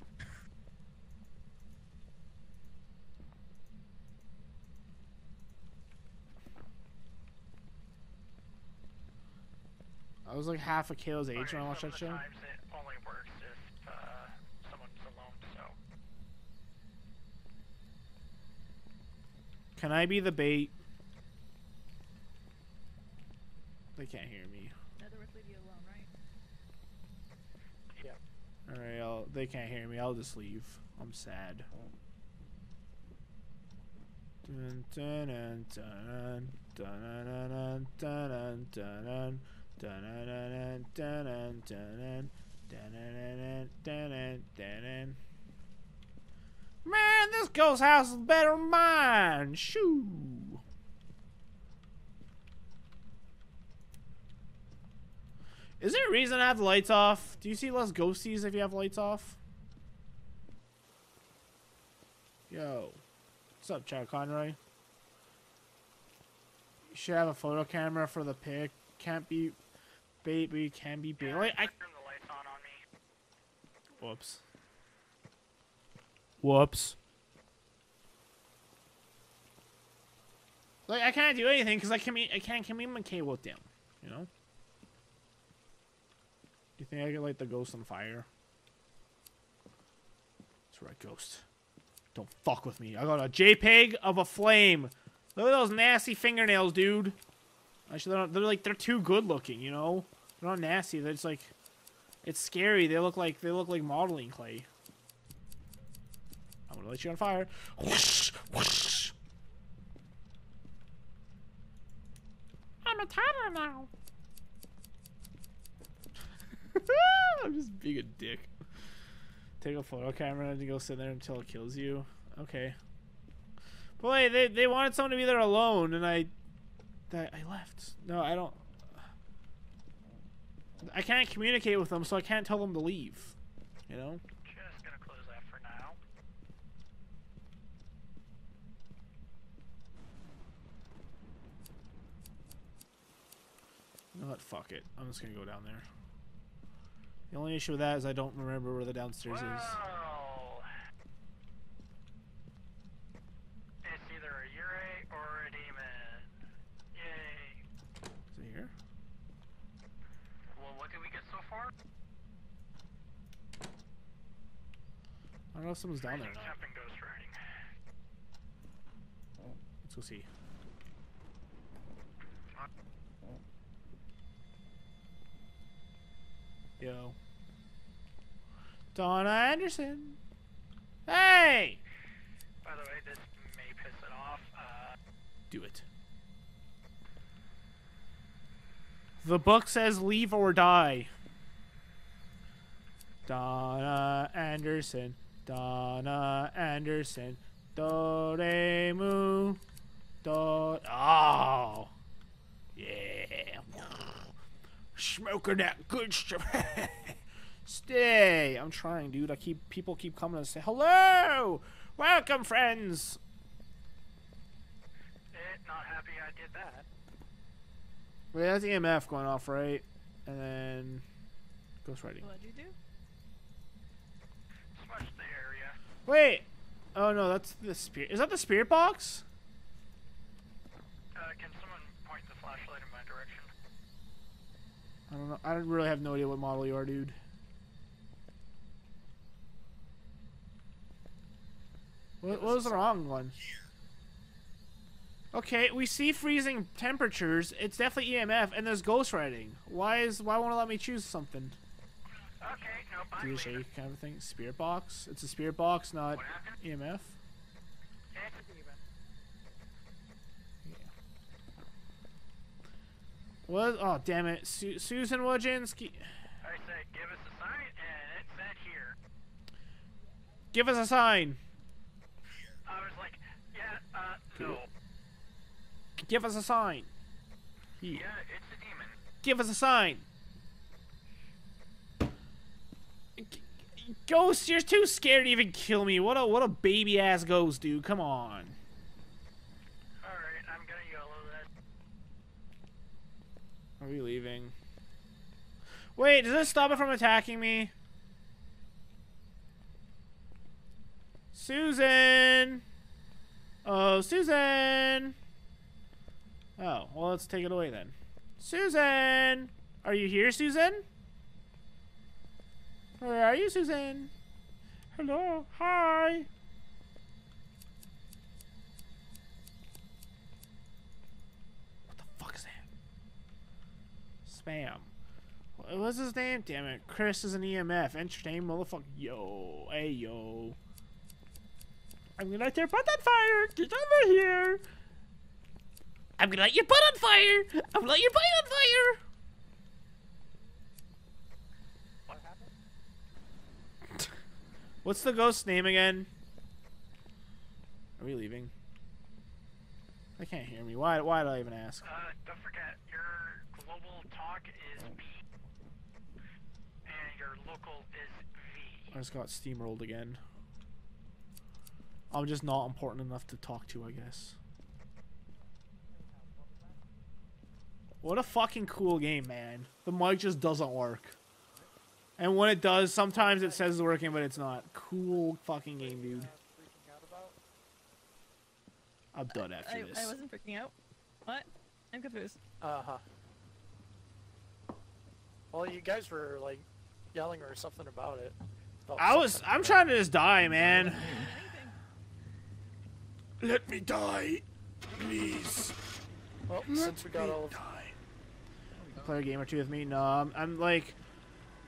I was like half a Kayla's age when I watched that show. Sometimes it only works if someone's alone, so... Can I be the bait? They can't hear me. In other words, leave you alone, right? Yeah. Alright, they can't hear me. I'll just leave. I'm sad. Dun dun dun dun dun dun dun dun dun dun dun dun dun. Man, this ghost house is better than mine! Shoo! Is there a reason I have the lights off? Do you see less ghosties if you have lights off? Yo. What's up, Chad Conroy? You should have a photo camera for the pic. Can't be... Baby, can be... Yeah, wait, I... Turn the lights on me. Whoops. Whoops. Like, I can't do anything because I can't communicate with them, you know? Do you think I could light the ghost on fire? That's right, ghost. Don't fuck with me. I got a JPEG of a flame. Look at those nasty fingernails, dude. Actually, they're too good looking, you know? They're not nasty. They're just like, it's scary. They look like modeling clay. I'm gonna light you on fire. Whoosh, whoosh. I'm a toddler now. I'm just being a dick. Take a photo camera and go sit there until it kills you. Okay. Boy, hey, they wanted someone to be there alone, and I left. No, I don't. I can't communicate with them, so I can't tell them to leave. You know. You know what? Fuck it. I'm just gonna go down there. The only issue with that is I don't remember where the downstairs is. It's either a Yurei or a demon. Yay. Is it here? Well, what did we get so far? I don't know if someone's down there or not. Ghost riding. Let's go see. Yo. Donna Anderson. Hey! By the way, this may piss it off. Do it. The book says leave or die. Donna Anderson. Donna Anderson. Do re mu. Do. Oh. Yeah. Smoking that good shit. Stay. I'm trying, dude. People keep coming and say hello. Welcome, friends. Not happy I did that. Wait, that's EMF going off, right? And then ghostwriting. What'd you do? Smash the area. Wait. Oh no, that's the spirit. Is that the spirit box? Can someone point the flashlight in my direction? I don't know. I really have no idea what model you are, dude. What was the wrong one? Okay, we see freezing temperatures. It's definitely EMF, and there's ghost riding. Why won't it let me choose something? Okay, no, DSA kind of thing. Spirit box. It's a spirit box, not EMF. What? Oh, damn it. Susan Wojcinski. I said, give us a sign, and it said here. Give us a sign. I was like, yeah, cool. No. Give us a sign. Here. Yeah, it's a demon. Give us a sign. Ghost, you're too scared to even kill me. What a baby-ass ghost, dude. Come on. Are we leaving? Wait, does this stop it from attacking me? Susan! Oh, Susan! Oh, well, let's take it away then. Susan! Are you here, Susan? Where are you, Susan? Hello, hi! Spam. What's his name? Damn it. Chris is an EMF. Entertain motherfucker. Yo. Hey, yo. I'm gonna let your butt on fire. Get over here. I'm gonna let your butt on fire. I'm gonna let your butt on fire. What happened? What's the ghost's name again? Are we leaving? They can't hear me. Why did I even ask? Don't forget, you're talk is B, and your local is V. I just got steamrolled again. I'm just not important enough to talk to, I guess. What a fucking cool game, man. The mic just doesn't work. And when it does, sometimes it says it's working, but it's not. Cool fucking game, dude. I'm done after this. I wasn't freaking out. What? I'm confused. Uh-huh. Well, you guys were like yelling or something about it. I'm trying to just die, man. Let me die, please. Well, since we got all of... Play a game or two with me? No, I'm like,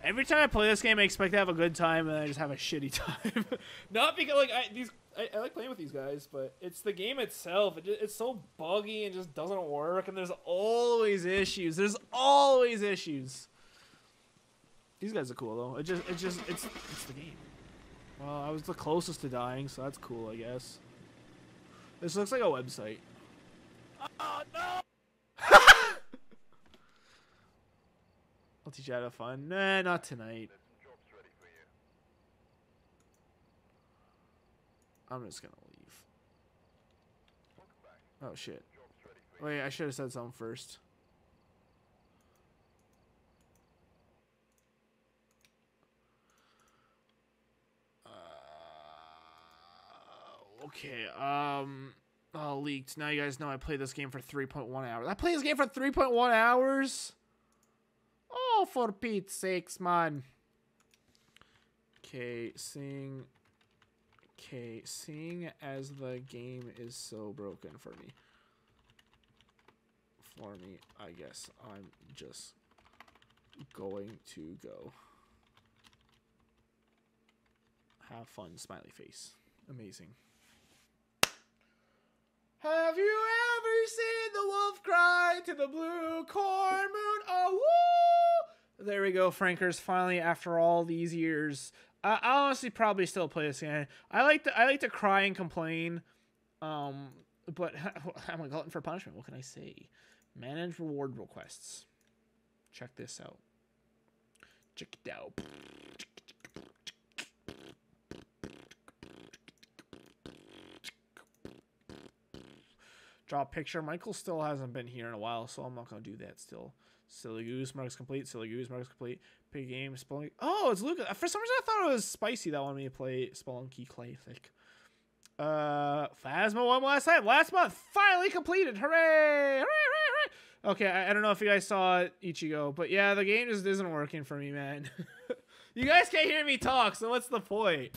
every time I play this game, I expect to have a good time, and I just have a shitty time. Not because like I like playing with these guys, but it's the game itself. It's so buggy and just doesn't work, and there's always issues. There's always issues. These guys are cool though. It's the game. Well, I was the closest to dying, so that's cool, I guess. This looks like a website. Oh no! I'll teach you how to have fun. Nah, not tonight. I'm just gonna leave. Oh shit! Wait, I should have said something first. Okay, oh, leaked. Now you guys know I played this game for 3.1 hours. I played this game for 3.1 hours? Oh, for Pete's sakes, man. Okay, seeing as the game is so broken for me, I guess I'm just going to go. Have fun, smiley face. Amazing. Have you ever seen the wolf cry to the blue corn moon? Oh, woo! There we go, Frankers. Finally, after all these years, I honestly probably still play this game. I like to cry and complain, but I'm a glutton for punishment. What can I say? Manage reward requests. Check this out. Check it out. Draw a picture. Michael still hasn't been here in a while, so I'm not gonna do that still. Silly Goose, Mark's complete. Silly Goose, Mark's complete. Big game, Spelunky. Oh, it's Luca. For some reason, I thought it was Spicy that wanted me to play Spelunky Classic. Phasma one last time. Last month, finally completed. Hooray! Hooray! Hooray! Hooray! Okay, I don't know if you guys saw Ichigo, but yeah, the game just isn't working for me, man. You guys can't hear me talk, so what's the point?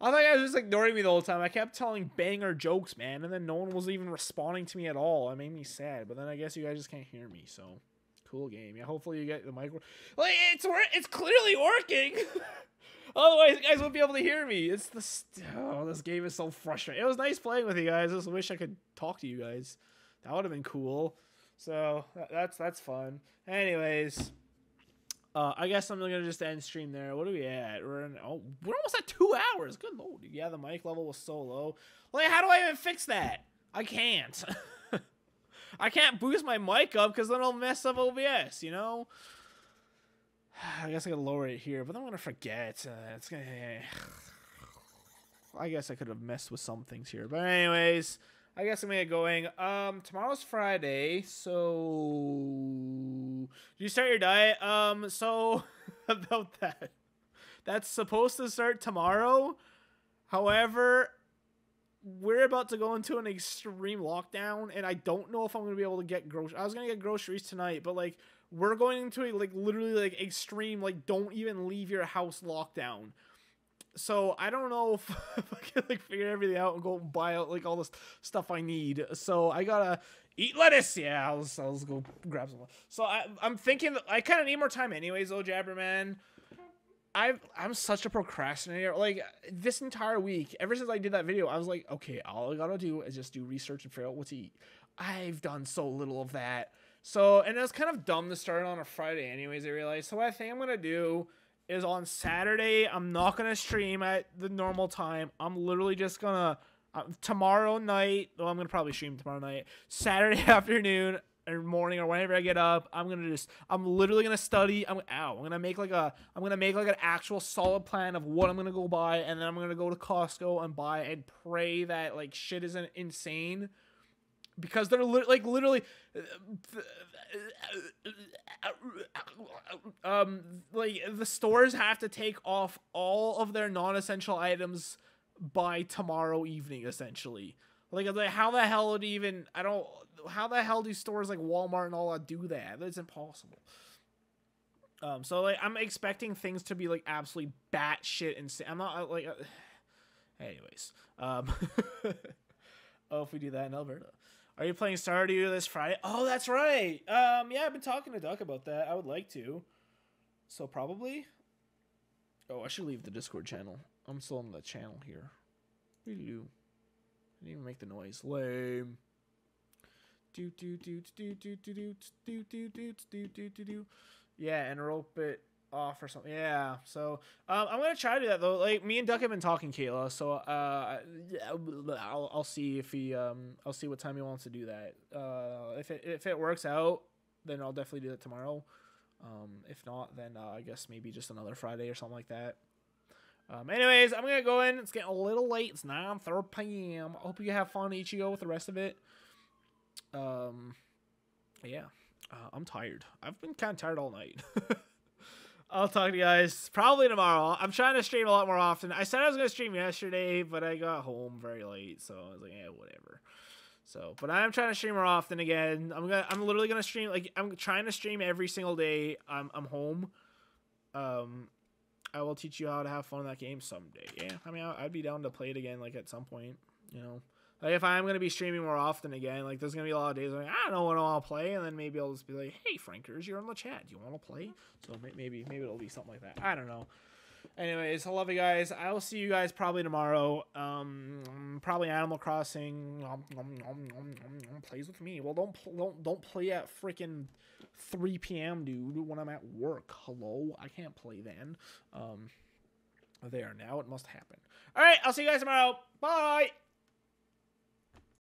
I thought you guys were just ignoring me the whole time. I kept telling banger jokes, man, and then no one was even responding to me at all. It made me sad, but then I guess you guys just can't hear me, so... Cool game. Yeah, hopefully you get the mic. Like, it's clearly working! Otherwise, you guys won't be able to hear me. It's the... Oh, this game is so frustrating. It was nice playing with you guys. I just wish I could talk to you guys. That would have been cool. So, that's fun. Anyways... I guess I'm gonna just end stream there. What are we at? We're almost at 2 hours. Good lord. Yeah, the mic level was so low. Like, how do I even fix that? I can't. I can't boost my mic up because then it'll mess up OBS, you know? I guess I could lower it here, but I'm gonna forget. It's gonna. I guess I could have messed with some things here, but anyways, I guess I'm gonna get going. Tomorrow's Friday, so. Do you start your diet? So about that, that's supposed to start tomorrow. However, we're about to go into an extreme lockdown, and I don't know if I'm gonna be able to get groceries. I was gonna get groceries tonight, but like we're going into a literally extreme don't even leave your house lockdown. So I don't know if I can figure everything out and go buy out all this stuff I need. So I gotta. Eat lettuce, yeah. I'll just go grab some. So I'm thinking I kind of need more time, anyways. Though Jabberman, I'm such a procrastinator. Like this entire week, ever since I did that video, I was like, okay, all I gotta do is just do research and figure out what to eat. I've done so little of that. So and it was kind of dumb to start on a Friday, anyways. I realized. So what I think I'm gonna do is on Saturday, I'm not gonna stream at the normal time. I'm literally just gonna. Tomorrow night, well, I'm going to probably stream tomorrow night, Saturday afternoon or morning or whenever I get up, I'm literally going to study. I'm going to make an actual solid plan of what I'm going to go buy. And then I'm going to go to Costco and buy and pray that shit isn't insane because they're literally, the stores have to take off all of their non-essential items by tomorrow evening, essentially. How the hell do even how the hell do stores like Walmart and all that do that? That's impossible. So I'm expecting things to be absolutely batshit insane. I'm not anyways. Oh, if we do that in Alberta. Are you playing Stardew this Friday? Oh, that's right. Yeah, I've been talking to Duck about that. I would like to. So probably. Oh, I should leave the Discord channel. I'm still on the channel here. Didn't even make the noise. Lame. Yeah, and rope it off or something. Yeah. So I'm gonna try to do that though. Me and Duck have been talking, Kayla. So I'll see if he I'll see what time he wants to do that. If it works out, then I'll definitely do that tomorrow. If not, then I guess maybe just another Friday or something like that. Anyways, I'm gonna go in. It's getting a little late. It's 9:30 p.m. I hope you have fun, Ichigo, with the rest of it. Yeah. I'm tired. I've been kind of tired all night. I'll talk to you guys probably tomorrow. I'm trying to stream a lot more often. I said I was gonna stream yesterday, but I got home very late, so I was like, yeah, whatever. So, but I'm trying to stream more often again. I'm literally gonna stream. I'm trying to stream every single day. I'm home. I will teach you how to have fun in that game someday. Yeah, I mean, I'd be down to play it again, at some point, you know. If I'm going to be streaming more often again, there's going to be a lot of days where I don't know what I'll play, and then maybe I'll just be like, hey, Frankers, you're on the chat. Do you want to play? So maybe it'll be something like that. I don't know. Anyways, I love you guys. I will see you guys probably tomorrow. Probably Animal Crossing. Plays with me. Well, don't play at freaking 3 p.m., dude, when I'm at work. Hello? I can't play then. There now. It must happen. All right. I'll see you guys tomorrow. Bye.